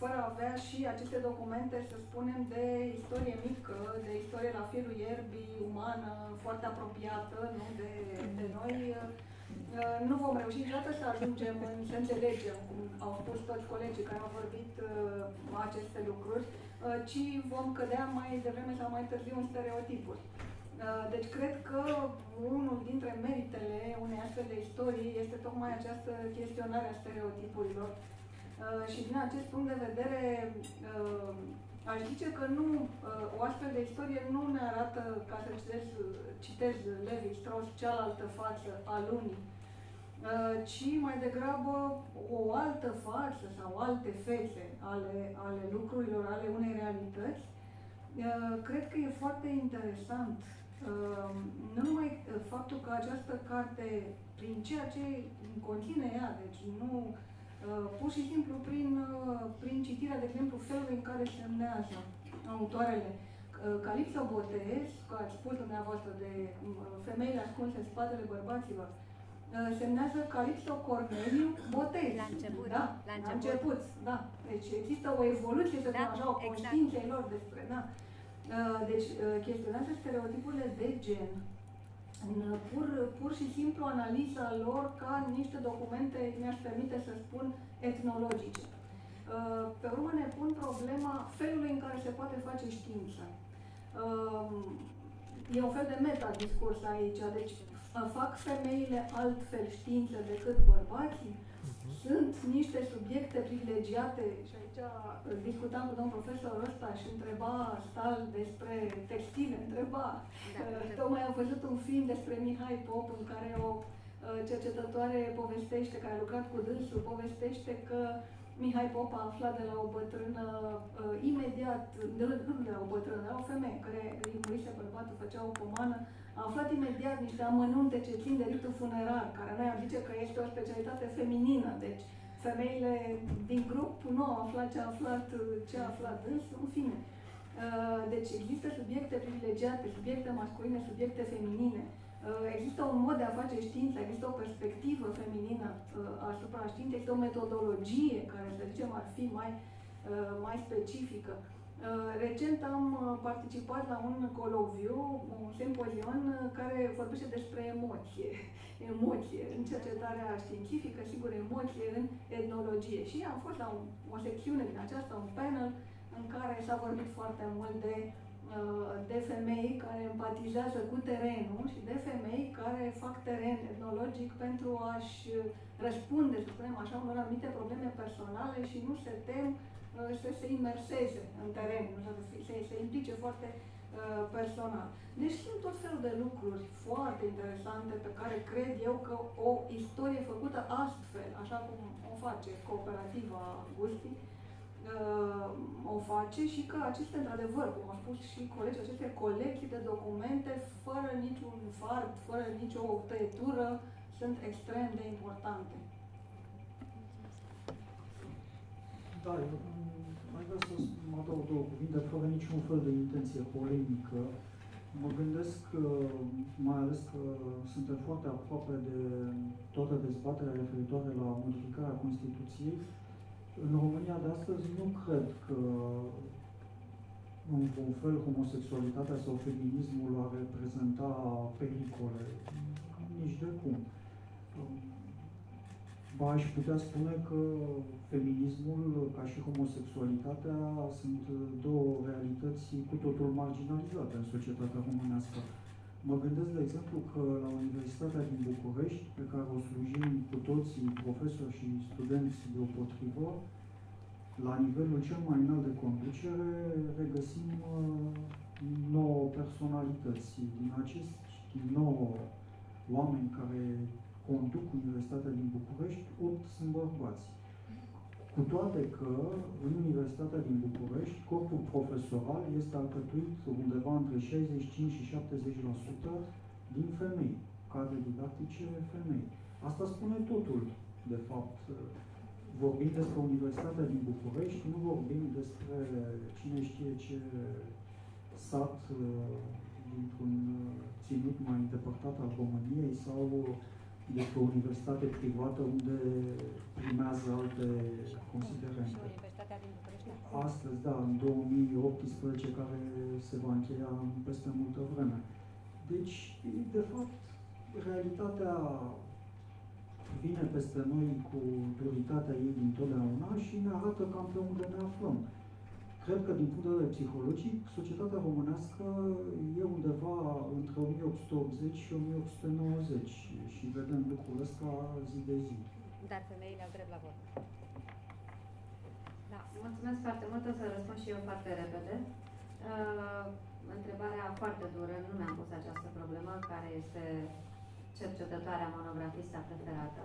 fără a avea și aceste documente, să spunem, de istorie mică, de istorie la firul ierbii, umană, foarte apropiată, nu, de, de noi, nu vom reuși niciodată să ajungem în, să înțelegem, cum au spus toți colegii care au vorbit aceste lucruri, ci vom cădea mai devreme sau mai târziu în stereotipuri. Deci cred că unul dintre meritele unei astfel de istorii este tocmai această chestionare a stereotipurilor. Uh, și din acest punct de vedere, uh, aș zice că nu, uh, o astfel de istorie nu ne arată, ca să citesc, citesc Levi Strauss, cealaltă față a lumii, uh, ci mai degrabă o altă față sau alte fețe ale, ale lucrurilor, ale unei realități. Uh, cred că e foarte interesant, uh, nu numai faptul că această carte, prin ceea ce conține ea, deci nu... pur și simplu prin, prin citirea, de exemplu, felului în care semnează autoarele. Calypso Botez, că ați spus dumneavoastră de femeile ascunse în spatele bărbaților, semnează Calypso Corneliu Botez. La început, da? La început. La început, da. Deci există o evoluție, să da, spun așa, o conștiință lor despre, da. Deci chestionează stereotipurile de gen. Pur, pur și simplu analiza lor ca niște documente, mi-aș permite să spun, etnologice. Pe urmă ne pun problema felului în care se poate face știință. E un fel de meta-discurs aici, deci fac femeile altfel știință decât bărbații? Sunt niște subiecte privilegiate și aici discutam cu domnul profesor ăsta și întreba Stahl despre textile, întreba. Da, tocmai am văzut un film despre Mihai Pop în care o cercetătoare povestește, care a lucrat cu dânsul, povestește că Mihai Pop a aflat de la o bătrână imediat, de, de la o bătrână, de la o femeie care îi murise bărbatul, făcea o pomană, a aflat imediat niște amănunte ce țin de ritul funerar, care noi am zice că este o specialitate feminină, deci femeile din grup nu au aflat ce a aflat, ce a aflat în, în fine. Deci există subiecte privilegiate, subiecte masculine, subiecte feminine. Există un mod de a face știință, există o perspectivă feminină asupra științei, există o metodologie care, să zicem, ar fi mai, mai specifică. Recent am participat la un colocviu, un simpozion care vorbește despre emoție. Emoție în cercetarea științifică, sigur, emoție în etnologie. Și am fost la un, o secțiune din aceasta, un panel, în care s-a vorbit foarte mult de, de femei care empatizează cu terenul și de femei care fac teren etnologic pentru a-și răspunde, să spunem așa, unor anumite probleme personale și nu se tem să se imerseze în teren, să se implice foarte uh, personal. Deci sunt tot felul de lucruri foarte interesante pe care cred eu că o istorie făcută astfel, așa cum o face Cooperativa Gusti, uh, o face și că aceste, într-adevăr, cum au spus și colegi, aceste colecții de documente, fără niciun fard, fără nicio tăietură, sunt extrem de importante. tare. Mai vreau să mă adaug două cuvinte, fără niciun fel de intenție polemică. Mă gândesc, mai ales că suntem foarte aproape de toată dezbaterea referitoare la modificarea Constituției. În România de astăzi nu cred că în vreun fel homosexualitatea sau feminismul ar reprezenta pericole. Nici de cum. Ba, aș putea spune că feminismul, ca și homosexualitatea, sunt două realități cu totul marginalizate în societatea românească. Mă gândesc, de exemplu, că la Universitatea din București, pe care o slujim cu toții, profesori și studenți deopotrivă, la nivelul cel mai înalt de conducere, regăsim nouă personalități. Din acești nouă oameni care conduc Universitatea din București, opt sunt bărbați. Cu toate că în Universitatea din București, corpul profesoral este alcătuit undeva între șaizeci și cinci și șaptezeci la sută din femei, cadre didactice femei. Asta spune totul, de fapt. Vorbim despre Universitatea din București, nu vorbim despre cine știe ce sat dintr-un ținut mai îndepărtat al României sau despre o universitate privată unde primează alte considerente. Astăzi, da, în două mii optsprezece, care se va încheia peste multă vreme. Deci, de fapt, realitatea vine peste noi cu duritatea ei dintotdeauna și ne arată cam pe unde ne aflăm. Cred că, din punct de vedere psihologic, societatea românească e undeva între o mie opt sute optzeci și o mie opt sute nouăzeci și vedem lucrul ăsta zi de zi. Dar femeile au drept la vot. Da, mulțumesc foarte mult, o să răspund și eu foarte repede. Uh, întrebarea foarte dură, nu mi-am pus această problemă, care este cercetătoarea monografista preferată.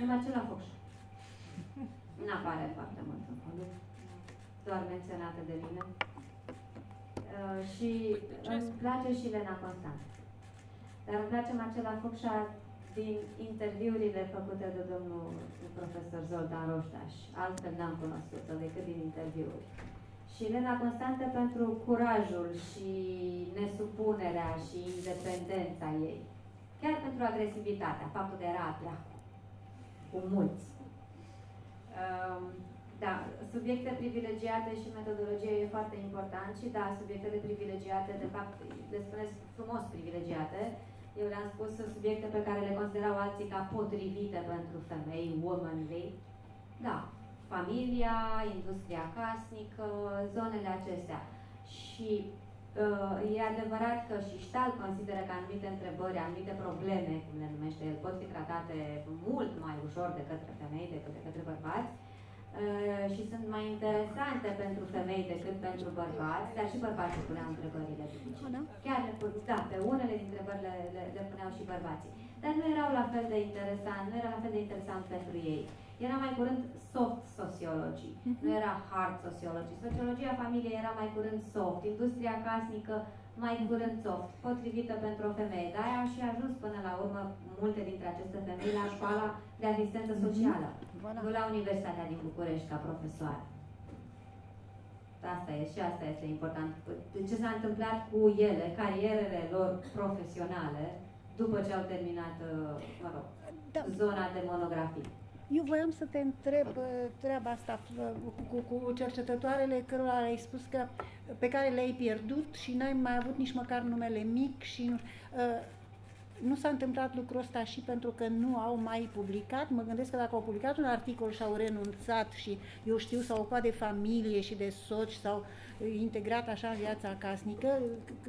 E Marcela Focșa. N-apare foarte mult în fond, doar menționată de mine. Uh, și îmi place și Lena Constante. Dar îmi place Marcela Focșa din interviurile făcute de domnul profesor Zoltán Rostás. Altfel n-am cunoscut-o decât din interviuri. Și Lena Constante pentru curajul și nesupunerea și independența ei. Chiar pentru agresivitatea, faptul de era atlacul, cu mulți. Um, Da, subiecte privilegiate și metodologia e foarte important și da, subiectele privilegiate, de fapt, le spuneți frumos privilegiate. Eu le-am spus subiecte pe care le considerau alții ca potrivite pentru femei, womanly. Da, familia, industria casnică, zonele acestea. Și uh, e adevărat că și Stahl consideră că anumite întrebări, anumite probleme, cum le numește el, pot fi tratate mult mai ușor de către femei decât de către bărbați. Și sunt mai interesante pentru femei decât pentru bărbați, dar și bărbații puneau întrebările dificile. Chiar le pun, da, pe unele dintre întrebările le, le puneau și bărbații. Dar nu erau la fel de interesant, nu era la fel de interesant pentru ei. Era mai curând soft sociologii, nu era hard sociologii. Sociologia familiei era mai curând soft, industria casnică mai curând soft, potrivită pentru o femeie. Dar au și ajuns până la urmă multe dintre aceste femei la școala de asistență socială. Nu la Universitatea din București ca profesoare. Asta e și asta este important. Ce s-a întâmplat cu ele, carierele lor profesionale, după ce au terminat, mă rog, da, zona de monografie. Eu voiam să te întreb treaba asta cu, cu cercetătoarele cărora le-ai spus că, pe care le-ai pierdut și n-ai mai avut nici măcar numele mic și nu... Nu s-a întâmplat lucrul ăsta și pentru că nu au mai publicat? Mă gândesc că dacă au publicat un articol și au renunțat și, eu știu, s-au ocupat de familie și de soci, s-au integrat așa în viața casnică,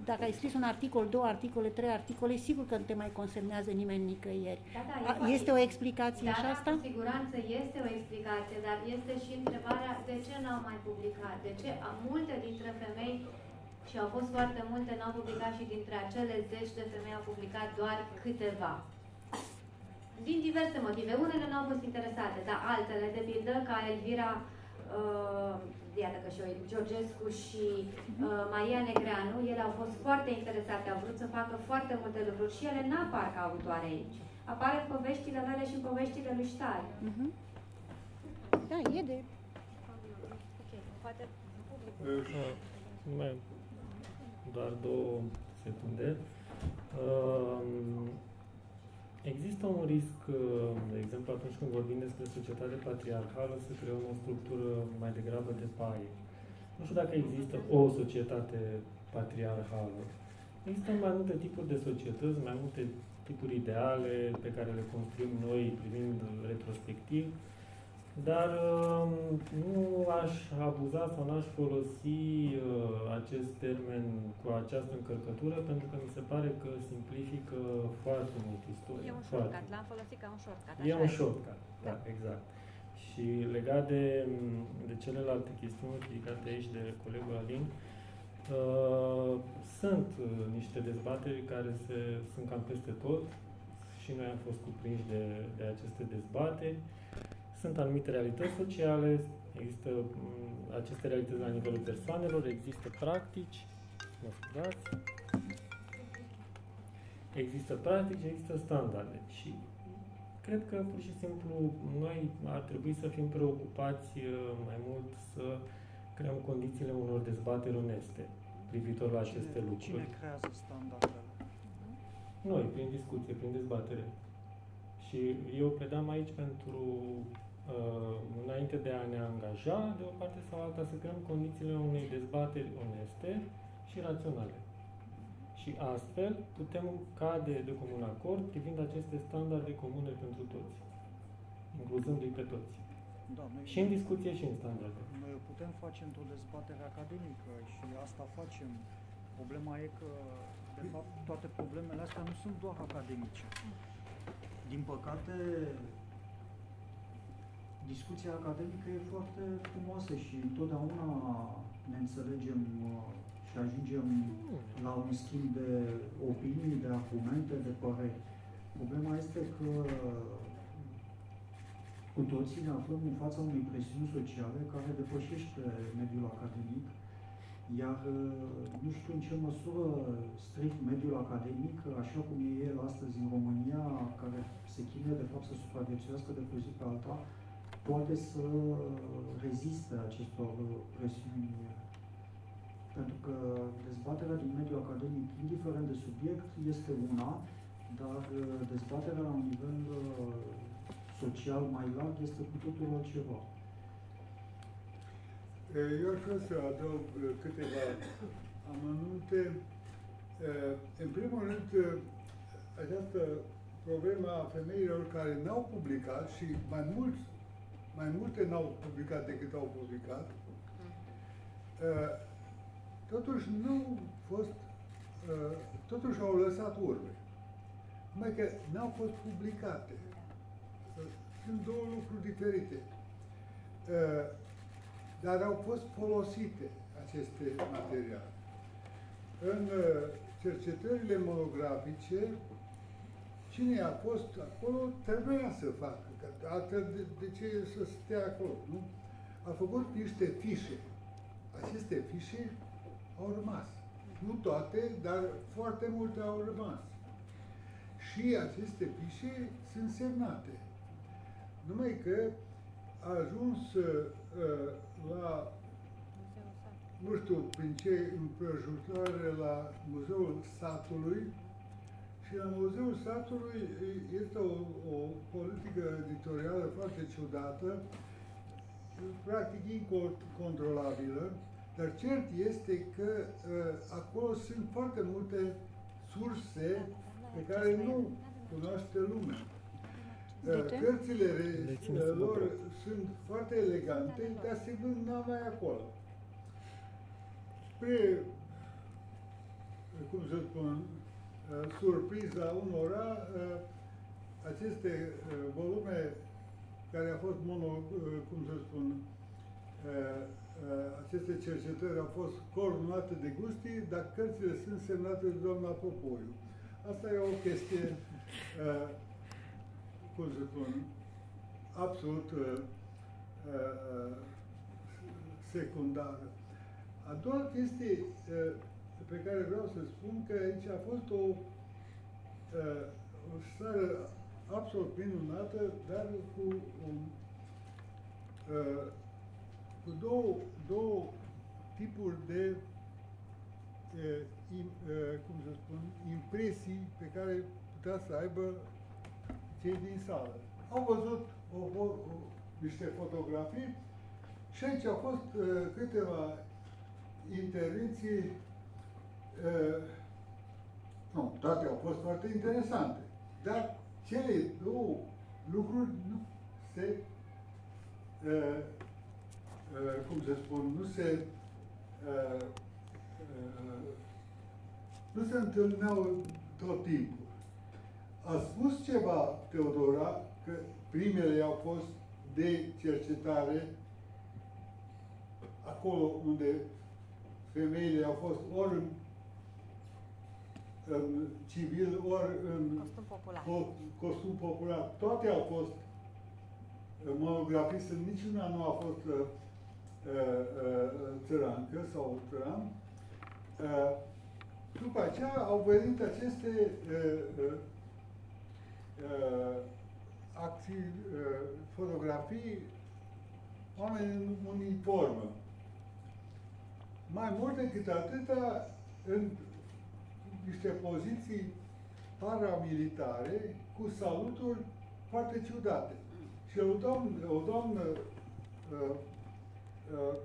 dacă ai scris un articol, două articole, trei articole, sigur că nu te mai consemnează nimeni nicăieri. Da, da, este o explicație da, și asta? Da, cu siguranță este o explicație, dar este și întrebarea de ce n-au mai publicat, de ce multe dintre femei. Și au fost foarte multe, n-au publicat și dintre acele zeci de femei au publicat doar câteva. Din diverse motive. Unele n-au fost interesate, dar altele, de pildă, ca Elvira, uh, iată că și eu, Georgescu și uh, Maria Negreanu, ele au fost foarte interesate, au vrut să facă foarte multe lucruri și ele n-apar ca autoare aici. Apare în poveștile mele și în poveștile lui Stahl. Uh-huh. Da, e de... poate publicul. Da. Doar două secunde. Există un risc, de exemplu, atunci când vorbim despre societate patriarhală, să creăm o structură mai degrabă de paie. Nu știu dacă există o societate patriarhală. Există mai multe tipuri de societăți, mai multe tipuri ideale pe care le construim noi privind retrospectiv, dar nu aș abuza sau n-aș folosi acest termen cu această încărcătură, pentru că mi se pare că simplifică foarte mult istoria. E un shortcut, l-am folosit ca un shortcut. E un shortcut, da, exact. Și legat de, de celelalte chestiuni ridicate aici de colegul Alin, Uh, sunt uh, niște dezbateri care se, sunt cam peste tot și noi am fost cuprinși de, de aceste dezbateri. Sunt anumite realități sociale, există um, aceste realități la nivelul persoanelor, există practici, mă scuzați, există practici, există standarde și cred că pur și simplu noi ar trebui să fim preocupați uh, mai mult să creăm condițiile unor dezbateri oneste privitor la aceste cine, lucruri. Cine creează standardele? Noi, prin discuție, prin dezbatere. Și eu predam aici pentru, uh, înainte de a ne angaja, de o parte sau alta, să creăm condițiile unei dezbateri oneste și raționale. Și astfel putem cade de comun acord privind aceste standarde comune pentru toți, incluzându-i pe toți. Da, și în discuție și în standarde. Noi putem face într-o dezbatere academică și asta facem. Problema e că, de fapt, toate problemele astea nu sunt doar academice. Din păcate, discuția academică e foarte frumoasă și întotdeauna ne înțelegem și ajungem la un schimb de opinii, de argumente, de păreri. Problema este că cu toții ne aflăm în fața unei presiuni sociale care depășește mediul academic, iar nu știu în ce măsură strict mediul academic, așa cum e el astăzi în România, care se chinuie de fapt să supraviețuiască de pe zi pe alta, poate să reziste acestor presiuni. Pentru că dezbaterea din mediul academic, indiferent de subiect, este una, dar dezbaterea la un nivel social mai larg este cu totul altceva. Eu aș vrea să adaug câteva amănunte. În primul rând, această problemă a femeilor care n-au publicat și mai mulți, mai multe n-au publicat decât au publicat, totuși nu au fost, totuși au lăsat urme. Numai că n-au fost publicate. Sunt două lucruri diferite, dar au fost folosite aceste materiale. În cercetările monografice, cine a fost acolo trebuia să facă, altfel de ce să stea acolo, nu? A făcut niște fișe. Aceste fișe au rămas. Nu toate, dar foarte multe au rămas. Și aceste fișe sunt semnate. Numai că a ajuns uh, la, nu știu prin ce împrejurare, la Muzeul Satului și la Muzeul Satului este o, o politică editorială foarte ciudată, practic incontrolabilă, dar cert este că uh, acolo sunt foarte multe surse pe care nu cunoaște lumea. Cărțile lor sunt foarte elegante, dar se vând numai acolo. Spre, cum să spun, surpriza unora, aceste volume care au fost mono, cum să spun, aceste cercetări au fost coronate de Gusti, dar cărțile sunt semnate de doamna Popoiu. Asta e o chestie, uh, cum să spun, absolut uh, uh, secundară. A doua chestie uh, pe care vreau să spun că aici a fost o, uh, o stare absolut minunată, dar cu un, uh, cu două, două tipuri de, cum să spun, impresii pe care putea să aibă cei din sală. Am văzut o, o, niște fotografii și aici au fost câteva intervenții. Nu, toate au fost foarte interesante, dar cele două lucruri nu se, uh, uh, cum să spun, nu se, uh, uh, nu se întâlneau tot timpul. A spus ceva Teodora, că primele au fost de cercetare, acolo unde femeile au fost ori în în civil, ori în costum popular. Costum popular. Toate au fost monografii, sunt niciuna nu a fost uh, uh, țărancă sau țăran. Uh, după aceea au venit aceste uh, uh, uh, acții, uh, fotografii, oameni în uniformă. Mai mult decât atâta, în niște poziții paramilitare cu saluturi foarte ciudate. Și o doamnă, o doamnă uh, uh,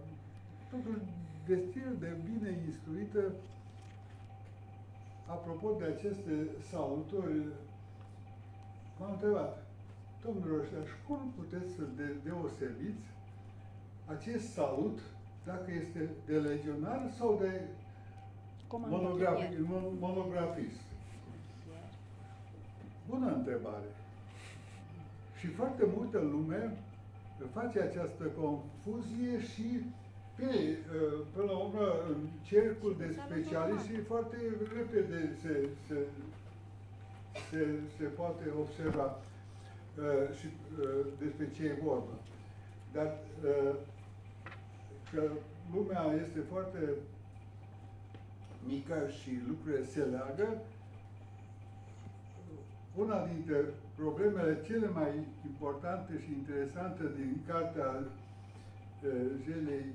totuși destul de bine instruită, apropo de aceste saluturi, m-am întrebat, domnilor ăștia, și cum puteți să de deosebiți acest salut, dacă este de legionar sau de Monografi, monografist. Bună întrebare. Și foarte multă lume face această confuzie și pe, pe la urmă, în cercul de specialiști foarte repede se, se, se, se poate observa uh, și uh, despre ce e vorba. Dar uh, că lumea este foarte mică și lucrurile se leagă, una dintre problemele cele mai importante și interesante din cartea Jelei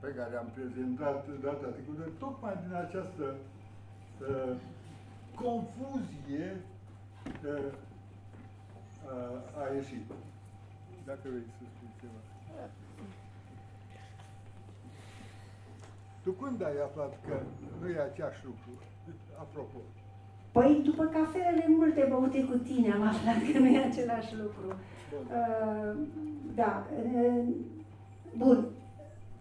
pe care am prezentat data trecută, tocmai din această confuzie a ieșit. Dacă vrei să spui ceva. Tu când ai aflat că nu e aceeași lucru? Apropo. Păi după cafelele multe băute cu tine am aflat că nu e același lucru. Bun. Uh, da. Uh, bun.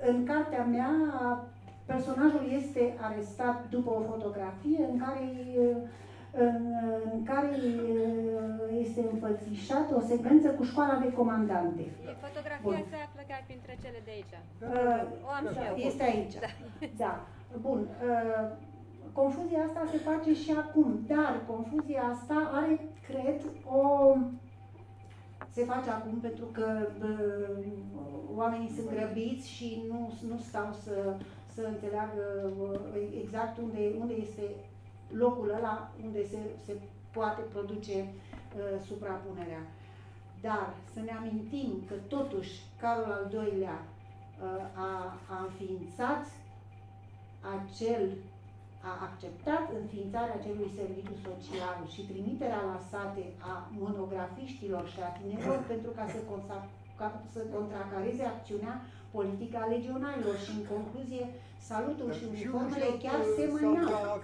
În cartea mea, personajul este arestat după o fotografie în care, în, în care este înfățișată o secvență cu școala de comandante. Fotografia Bun. se află chiar printre cele de aici. Uh, o am da, eu. Este aici. Da. da. Bun. Uh, confuzia asta se face și acum, dar confuzia asta are, cred, o... se face acum pentru că uh, oamenii sunt grăbiți și nu, nu stau să, să înțeleagă exact unde, unde este locul ăla unde se, se poate produce uh, suprapunerea. Dar să ne amintim că totuși Carol al doilea uh, a, a înființat acel, a acceptat înființarea acelui serviciu social și trimiterea la sate a monografiștilor și a tinerilor pentru ca să, contra, ca să contracareze acțiunea politică a legionarilor și în concluzie salutul și uniformele chiar semănau.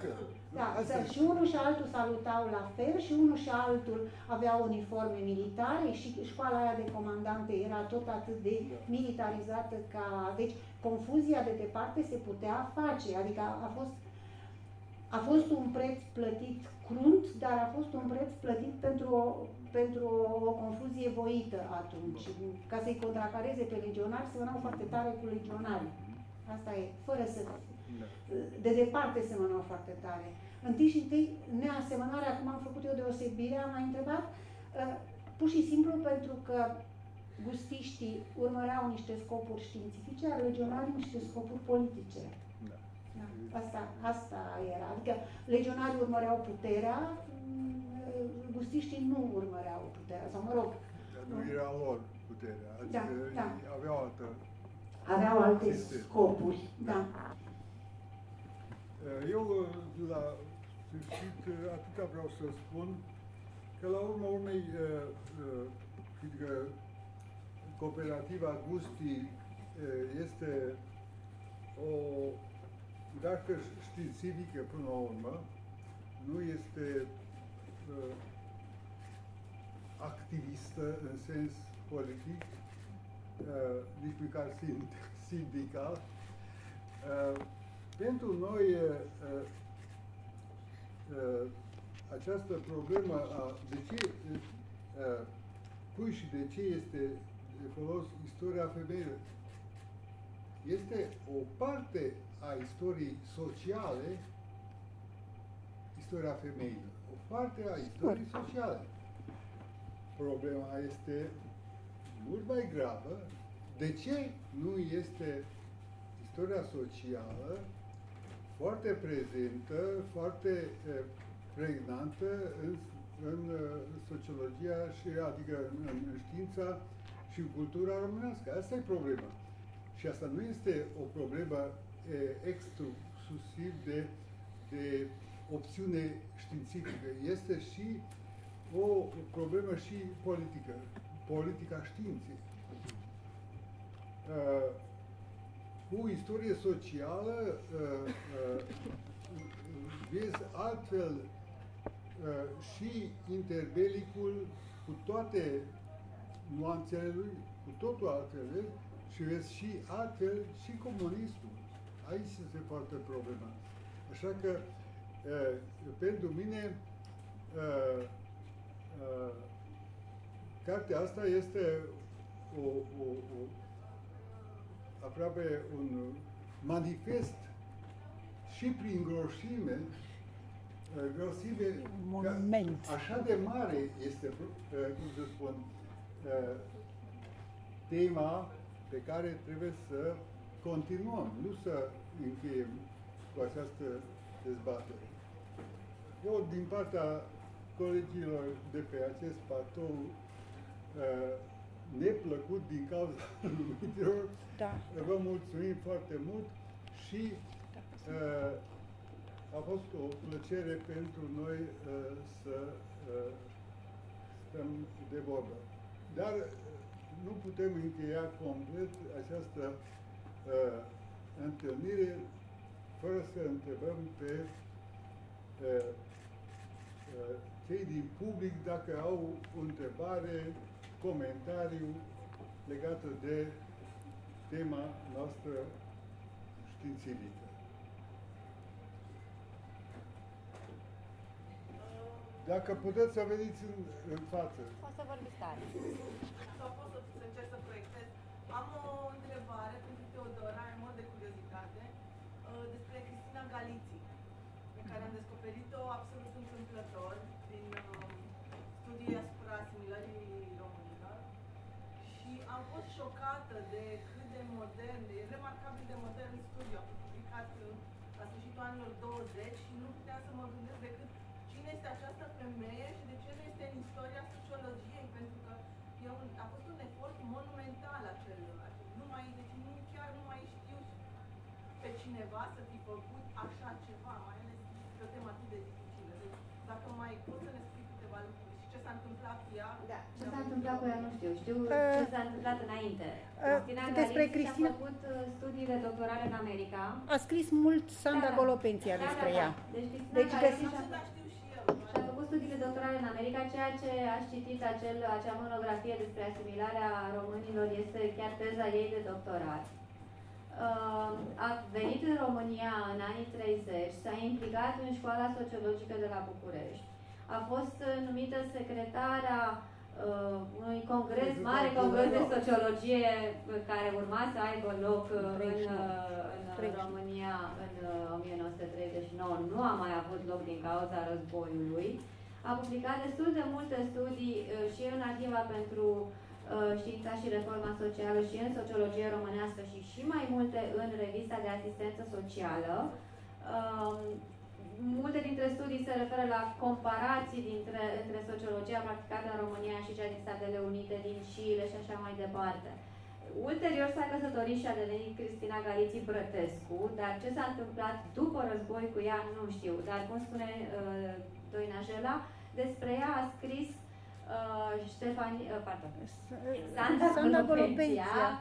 Da, și unul și altul salutau la fel și unul și altul aveau uniforme militare și școala aia de comandante era tot atât de militarizată ca... Deci, confuzia de departe se putea face, adică a fost, a fost un preț plătit crunt, dar a fost un preț plătit pentru o, pentru o confuzie voită atunci. Ca să-i contracareze pe legionari, semănau foarte tare cu legionari. Asta e, fără să... De departe semănau foarte tare. Întâi și întâi, neasemănarea, cum am făcut eu deosebirea, am mai întrebat, pur și simplu pentru că gustiștii urmăreau niște scopuri științifice, iar legionarii niște scopuri politice. Da. Da. Asta, asta era. Adică legionarii urmăreau puterea, gustiștii nu urmăreau puterea, sau mă rog... Nu era lor puterea, da, adică da. aveau altă... Aveau alte sistem. scopuri, da. da. Eu, la sfârșit, atâta vreau să spun că, la urma urmei, că Cooperativa Gusti este o dacă științifică până la urmă, nu este uh, activistă în sens politic, uh, nici măcar sindical. Uh, pentru noi, uh, uh, această problemă a de ce, uh, cui și de ce este de folos istoria femeilor, este o parte a istoriei sociale, istoria femeilor, o parte a istoriei sociale. Problema este mult mai gravă. De ce nu este istoria socială foarte prezentă, foarte pregnantă în, în sociologia și, adică, în știința și cultura românească? Asta e problema. Și asta nu este o problemă exclusiv de, de opțiune științifică. Este și o problemă și politică, politica științei. Uh, cu istorie socială uh, uh, vezi altfel uh, și interbelicul cu toate nuanțele lui, cu totul altfel, și vezi și altfel și comunismul. Aici este foarte problema. Așa că, uh, pentru mine, uh, uh, cartea asta este o, o, o, aproape un manifest și prin groșime, uh, groșime monument. Așa de mare este, uh, cum să spun, uh, tema pe care trebuie să continuăm, nu să încheiem cu această dezbatere. Eu, din partea colegilor de pe acest patou uh, neplăcut din cauza numirilor, da. vă mulțumim foarte mult și uh, a fost o plăcere pentru noi uh, să uh, stăm de vorbă. Dar nu putem încheia complet această Uh, întâlnire fără să întrebăm pe uh, uh, cei din public dacă au o întrebare, comentariu legată de tema noastră științifică. Dacă puteți să veniți în, în față. O să vorbiți tare. Sau pot să, să încerc să proiectez. Am o întrebare pentru Teodora, în mod de curiozitate, despre Cristina Galiți, pe care am descoperit-o absolut întâmplător din studii asupra asimilării românilor și am fost șocată de cât de modern, e remarcabil de modern studiu, a fost publicat la sfârșitul anilor douăzeci și nu puteam să mă gândesc decât cine este această femeie și de ce nu este în istoria sociologiei, pentru că a fost un efort monumental acel, nu mai, deci nu, chiar nu mai știu pe cineva să fi făcut așa ceva, mai ales pe o temă atât de dificilă. Deci, dacă mai poți să ne spui câteva lucruri și ce s-a întâmplat cu ea? Da, ce s-a întâmplat cu ea nu știu, știu uh, ce s-a întâmplat înainte. Uh, despre Cristina a făcut studiile doctorale în America. A scris mult Santa Golopenția despre ea. Deci Cristina și-a făcut studiile doctorale în America, ceea ce a citit acel, acea monografie despre asimilarea românilor este chiar teza ei de doctorat. A venit în România în anii treizeci, s-a implicat în Școala Sociologică de la București. A fost numită secretara unui congres, mare congres de sociologie care urma să aibă loc în, în România în o mie nouă sute treizeci și nouă. Nu a mai avut loc din cauza războiului. A publicat destul de multe studii și în Arhiva pentru Știința și Reforma Socială și în Sociologie Românească și și mai multe în Revista de Asistență Socială. Multe dintre studii se referă la comparații dintre, între sociologia practicată în România și cea din Statele Unite, din Chile și așa mai departe. Ulterior s-a căsătorit și a devenit Cristina Galiți Brătescu, dar ce s-a întâmplat după război cu ea nu știu. Dar cum spune uh, Doina Jela, despre ea a scris uh, Ștefania, uh, pardon, Santa Golopenția, uh,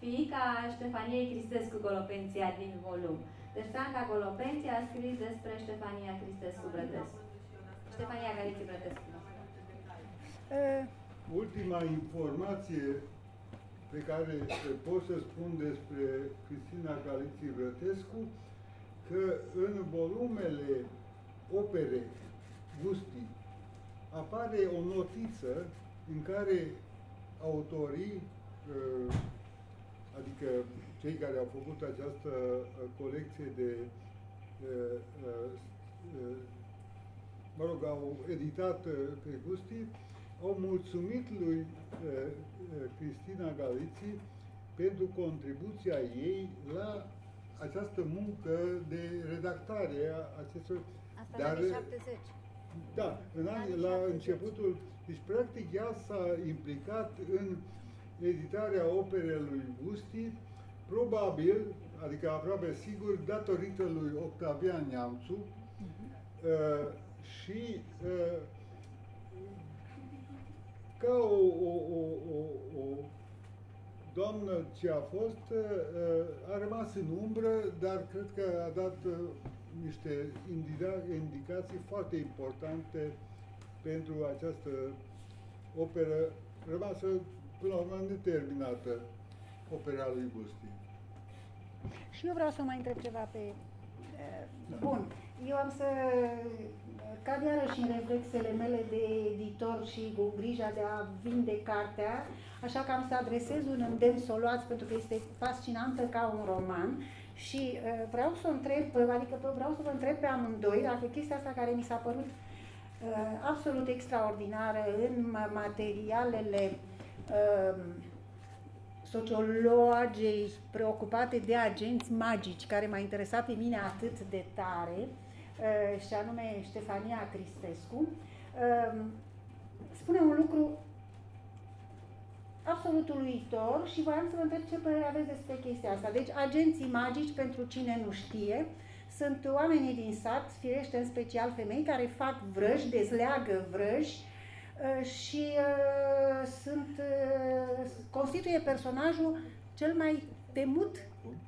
fiica Ștefaniei Cristescu Golopenția din volum. Deci Santa Golopenția a scris despre Ștefania Cristescu Brătescu. Ștefania Galiți Brătescu. Uh. Ultima informație pe care pot să spun despre Cristina Galiți Brătescu, că în volumele opere Gusti apare o notiță în care autorii, adică cei care au făcut această colecție de, mă rog, au editat pe Gusti, au mulțumit lui Cristina Galiți pentru contribuția ei la această muncă de redactare a acestor... Asta dar, în anii șaptezeci. Da, în anii, la începutul... Deci, practic, ea s-a implicat în editarea operelui Gusti, probabil, adică aproape sigur, datorită lui Octavian Neamțu uh, și... Uh, ca o, o, o, o, o doamnă ce a fost, a rămas în umbră, dar cred că a dat niște indicații foarte importante pentru această operă, rămasă până la urmă neterminată, opera lui Gusti. Și eu vreau să mai întreb ceva pe... Bun, eu am să... Cad iarăși în reflexele mele de editor și cu grija de a vinde cartea, așa că am să adresez un îndemn să o luați, pentru că este fascinantă ca un roman și uh, vreau să o întreb, adică vreau să vă întreb pe amândoi, dacă chestia asta care mi s-a părut uh, absolut extraordinară în materialele uh, sociologei preocupate de agenți magici, care m-a interesat pe mine atât de tare, și anume Ștefania Cristescu, spune un lucru absolut uluitor și voiam să vă întreb ce părere aveți despre chestia asta. Deci, agenții magici, pentru cine nu știe, sunt oamenii din sat, firește în special femei, care fac vrăji, dezleagă vrăji și sunt, constituie personajul cel mai temut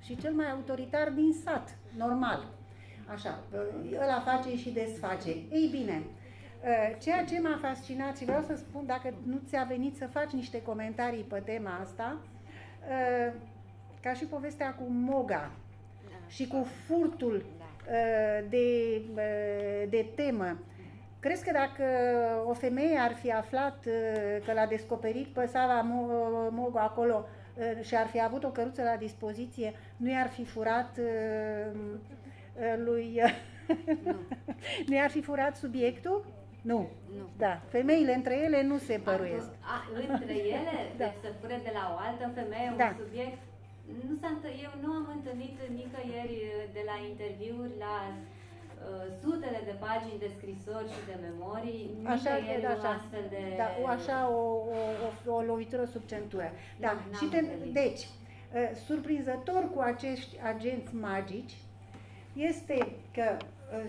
și cel mai autoritar din sat, normal. Așa, ăla face și desface. Ei bine, ceea ce m-a fascinat și vreau să spun, dacă nu ți-a venit să faci niște comentarii pe tema asta, ca și povestea cu Moga și cu furtul de, de temă. Crezi că dacă o femeie ar fi aflat că l-a descoperit pe Sava Moga acolo și ar fi avut o căruță la dispoziție, nu i-ar fi furat... lui... Nu. Nu i-ar fi furat subiectul? Nu. Nu. Da. Femeile între ele nu se păruiesc. A, între ele? Da. Deci să fure de la o altă femeie da. Un subiect? Nu s-a, eu nu am întâlnit nicăieri de la interviuri, la uh, sutele de pagini de scrisori și de memorii, nicăieri așa, da, așa. O astfel de... Da, o, așa o, o, o, o lovitură sub centură. Da. Nu, și te, deci, uh, surprinzător cu acești agenți magici, este că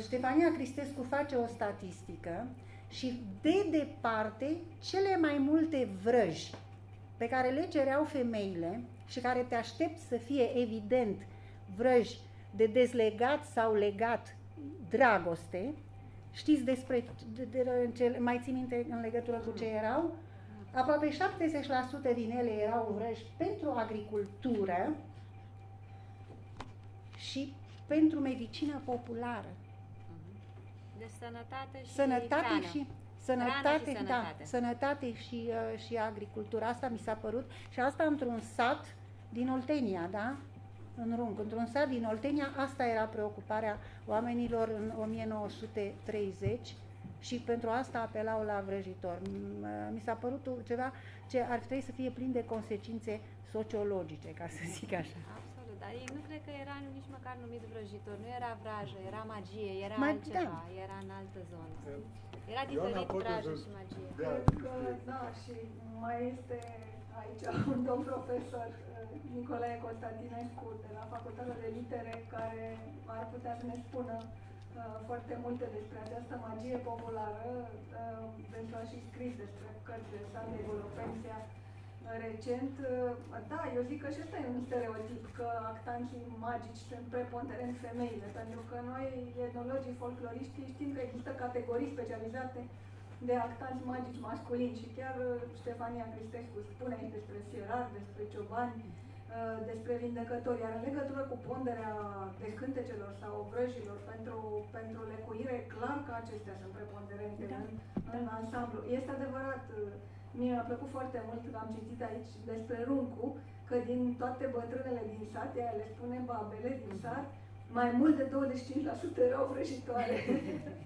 Ștefania Cristescu face o statistică și de departe cele mai multe vrăji pe care le cereau femeile și care te aștept să fie evident vrăji de dezlegat sau legat dragoste, știți despre, de, de, de, mai ții minte în legătură cu ce erau? Aproape șaptezeci la sută din ele erau vrăji pentru agricultură și pentru medicină populară. Deci sănătate și sănătate și, sănătate, și sănătate. Da, sănătate și, uh, și agricultură. Asta mi s-a părut. Și asta într-un sat din Oltenia, da? În Rung. Într-un sat din Oltenia, asta era preocuparea oamenilor în o mie nouă sute treizeci și pentru asta apelau la vrăjitor. Mi s-a părut ceva ce ar trebui să fie plin de consecințe sociologice, ca să zic așa. Absolut, dar ei nu cred că era nici măcar numit vrăjitor, nu era vrajă, era magie, era Mag altceva, da. Era în altă zonă. Era diferit vrajă și magie. Da. Da, și mai este aici un domn profesor, Nicolae Constantinescu, de la Facultatea de Litere, care ar putea să ne spună foarte multe despre această magie populară, pentru a și scris despre cărțile Santa Golopenția recent. Da, eu zic că și ăsta e un stereotip, că actanții magici sunt preponderent femeile, pentru că noi, etnologii, folcloriștii, știm că există categorii specializate de actanți magici masculini și chiar Ștefania Cristescu spune aici despre fierari, despre ciobani, despre vindecători, iar în legătură cu ponderea descântecelor sau vrăjilor pentru, pentru lecuire, clar că acestea sunt preponderente da. în, în ansamblu. Este adevărat, mie mi-a plăcut foarte mult că am citit aici despre Runcu, că din toate bătrânele din sat, ea le spune babele din sat, mai mult de douăzeci și cinci la sută erau vrăjitoare,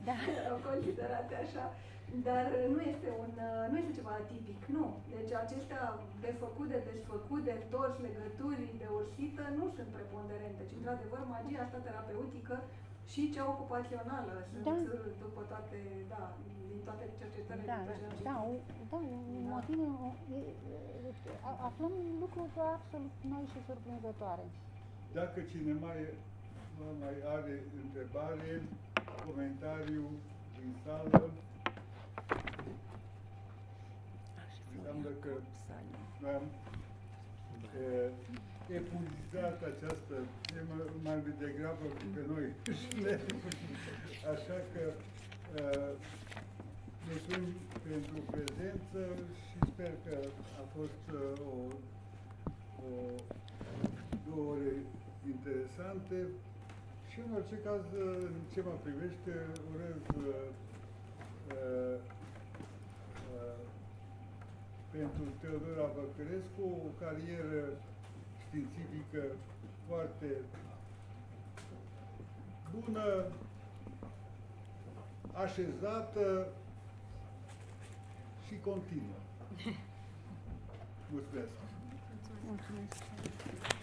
da. erau considerate așa. Dar nu este, un, nu este ceva atipic, nu. Deci acestea de făcut, de desfăcut, de tors, legături, de ursită, nu sunt preponderente, ci într-adevăr magia asta terapeutică și cea ocupațională sunt da. după toate, da, din toate cercetările. Da, da, da, motive, aflăm lucruri absolut noi și surprinzătoare. Dacă cineva mai are întrebare, comentariu din sală, înseamnă că am epuizat această temă mai degrabă pe noi. Așa că mulțumim pentru prezență și sper că a fost o, o două ore interesante și în orice caz, în ce mă privește, urez pentru Teodora Văcărescu, o carieră științifică foarte bună, așezată și continuă. Mulțumesc! Mulțumesc!